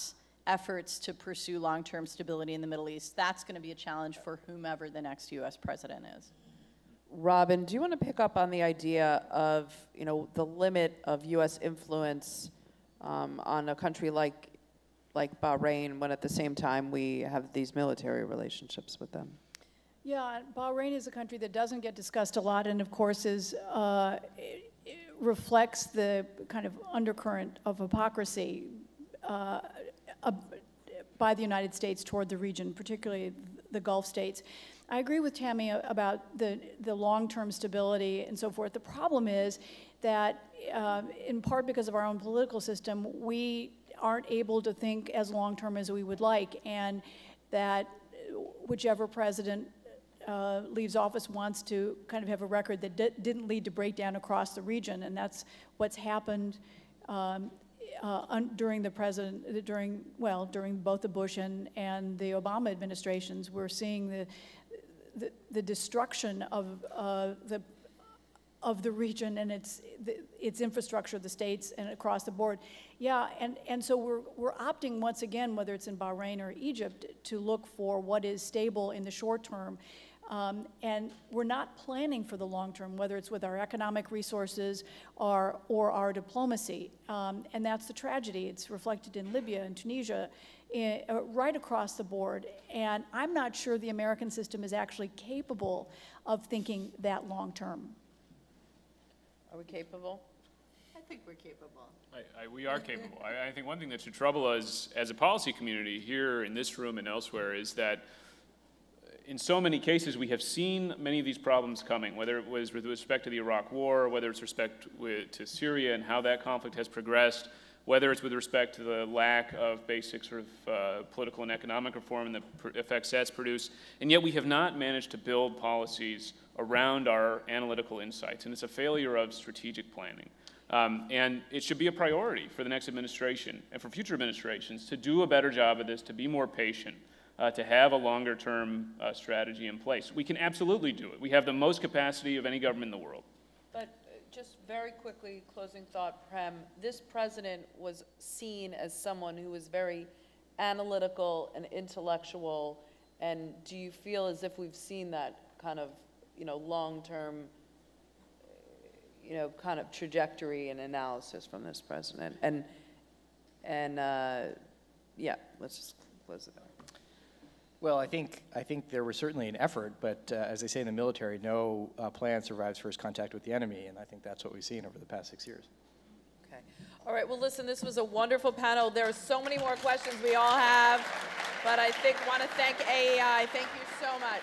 efforts to pursue long-term stability in the Middle East. That's going to be a challenge for whomever the next U S president is. Robin, do you want to pick up on the idea of, you know, the limit of U S influence Um, on a country like like Bahrain, when at the same time we have these military relationships with them? Yeah, Bahrain is a country that doesn't get discussed a lot, and of course is uh, it, it reflects the kind of undercurrent of hypocrisy uh, uh, by the United States toward the region, particularly the Gulf states. I agree with Tammy about the the long-term stability and so forth. The problem is that uh, in part because of our own political system, we aren't able to think as long-term as we would like, and that whichever president uh, leaves office wants to kind of have a record that di didn't lead to breakdown across the region, and that's what's happened um, uh, during the president, during, well, during both the Bush and, and the Obama administrations. We're seeing the, the, the destruction of uh, the of the region and its its infrastructure, the states, and across the board. Yeah, and, and so we're, we're opting once again, whether it's in Bahrain or Egypt, to look for what is stable in the short term. Um, and we're not planning for the long term, whether it's with our economic resources or, or our diplomacy. Um, and that's the tragedy. It's reflected in Libya and Tunisia, in, uh, right across the board. And I'm not sure the American system is actually capable of thinking that long term. Are we capable? I think we're capable. I, I, we are capable. I, I think one thing that should trouble us as a policy community here in this room and elsewhere is that in so many cases we have seen many of these problems coming, whether it was with respect to the Iraq War, whether it's respect with, to Syria and how that conflict has progressed, whether it's with respect to the lack of basic sort of uh, political and economic reform and the effects that's produced, and yet we have not managed to build policies around our analytical insights, and it's a failure of strategic planning. Um, and it should be a priority for the next administration and for future administrations to do a better job of this, to be more patient, uh, to have a longer-term uh, strategy in place. We can absolutely do it. We have the most capacity of any government in the world. But just very quickly, closing thought, Prem, this president was seen as someone who was very analytical and intellectual, and do you feel as if we've seen that kind of you know, long-term, you know, kind of trajectory and analysis from this president? And, and uh, yeah, let's just close it up. Well, I think, I think there was certainly an effort, but uh, as they say in the military, no uh, plan survives first contact with the enemy, and I think that's what we've seen over the past six years. Okay. All right, well, listen, this was a wonderful panel. There are so many more questions we all have, but I think want to thank A E I. Thank you so much.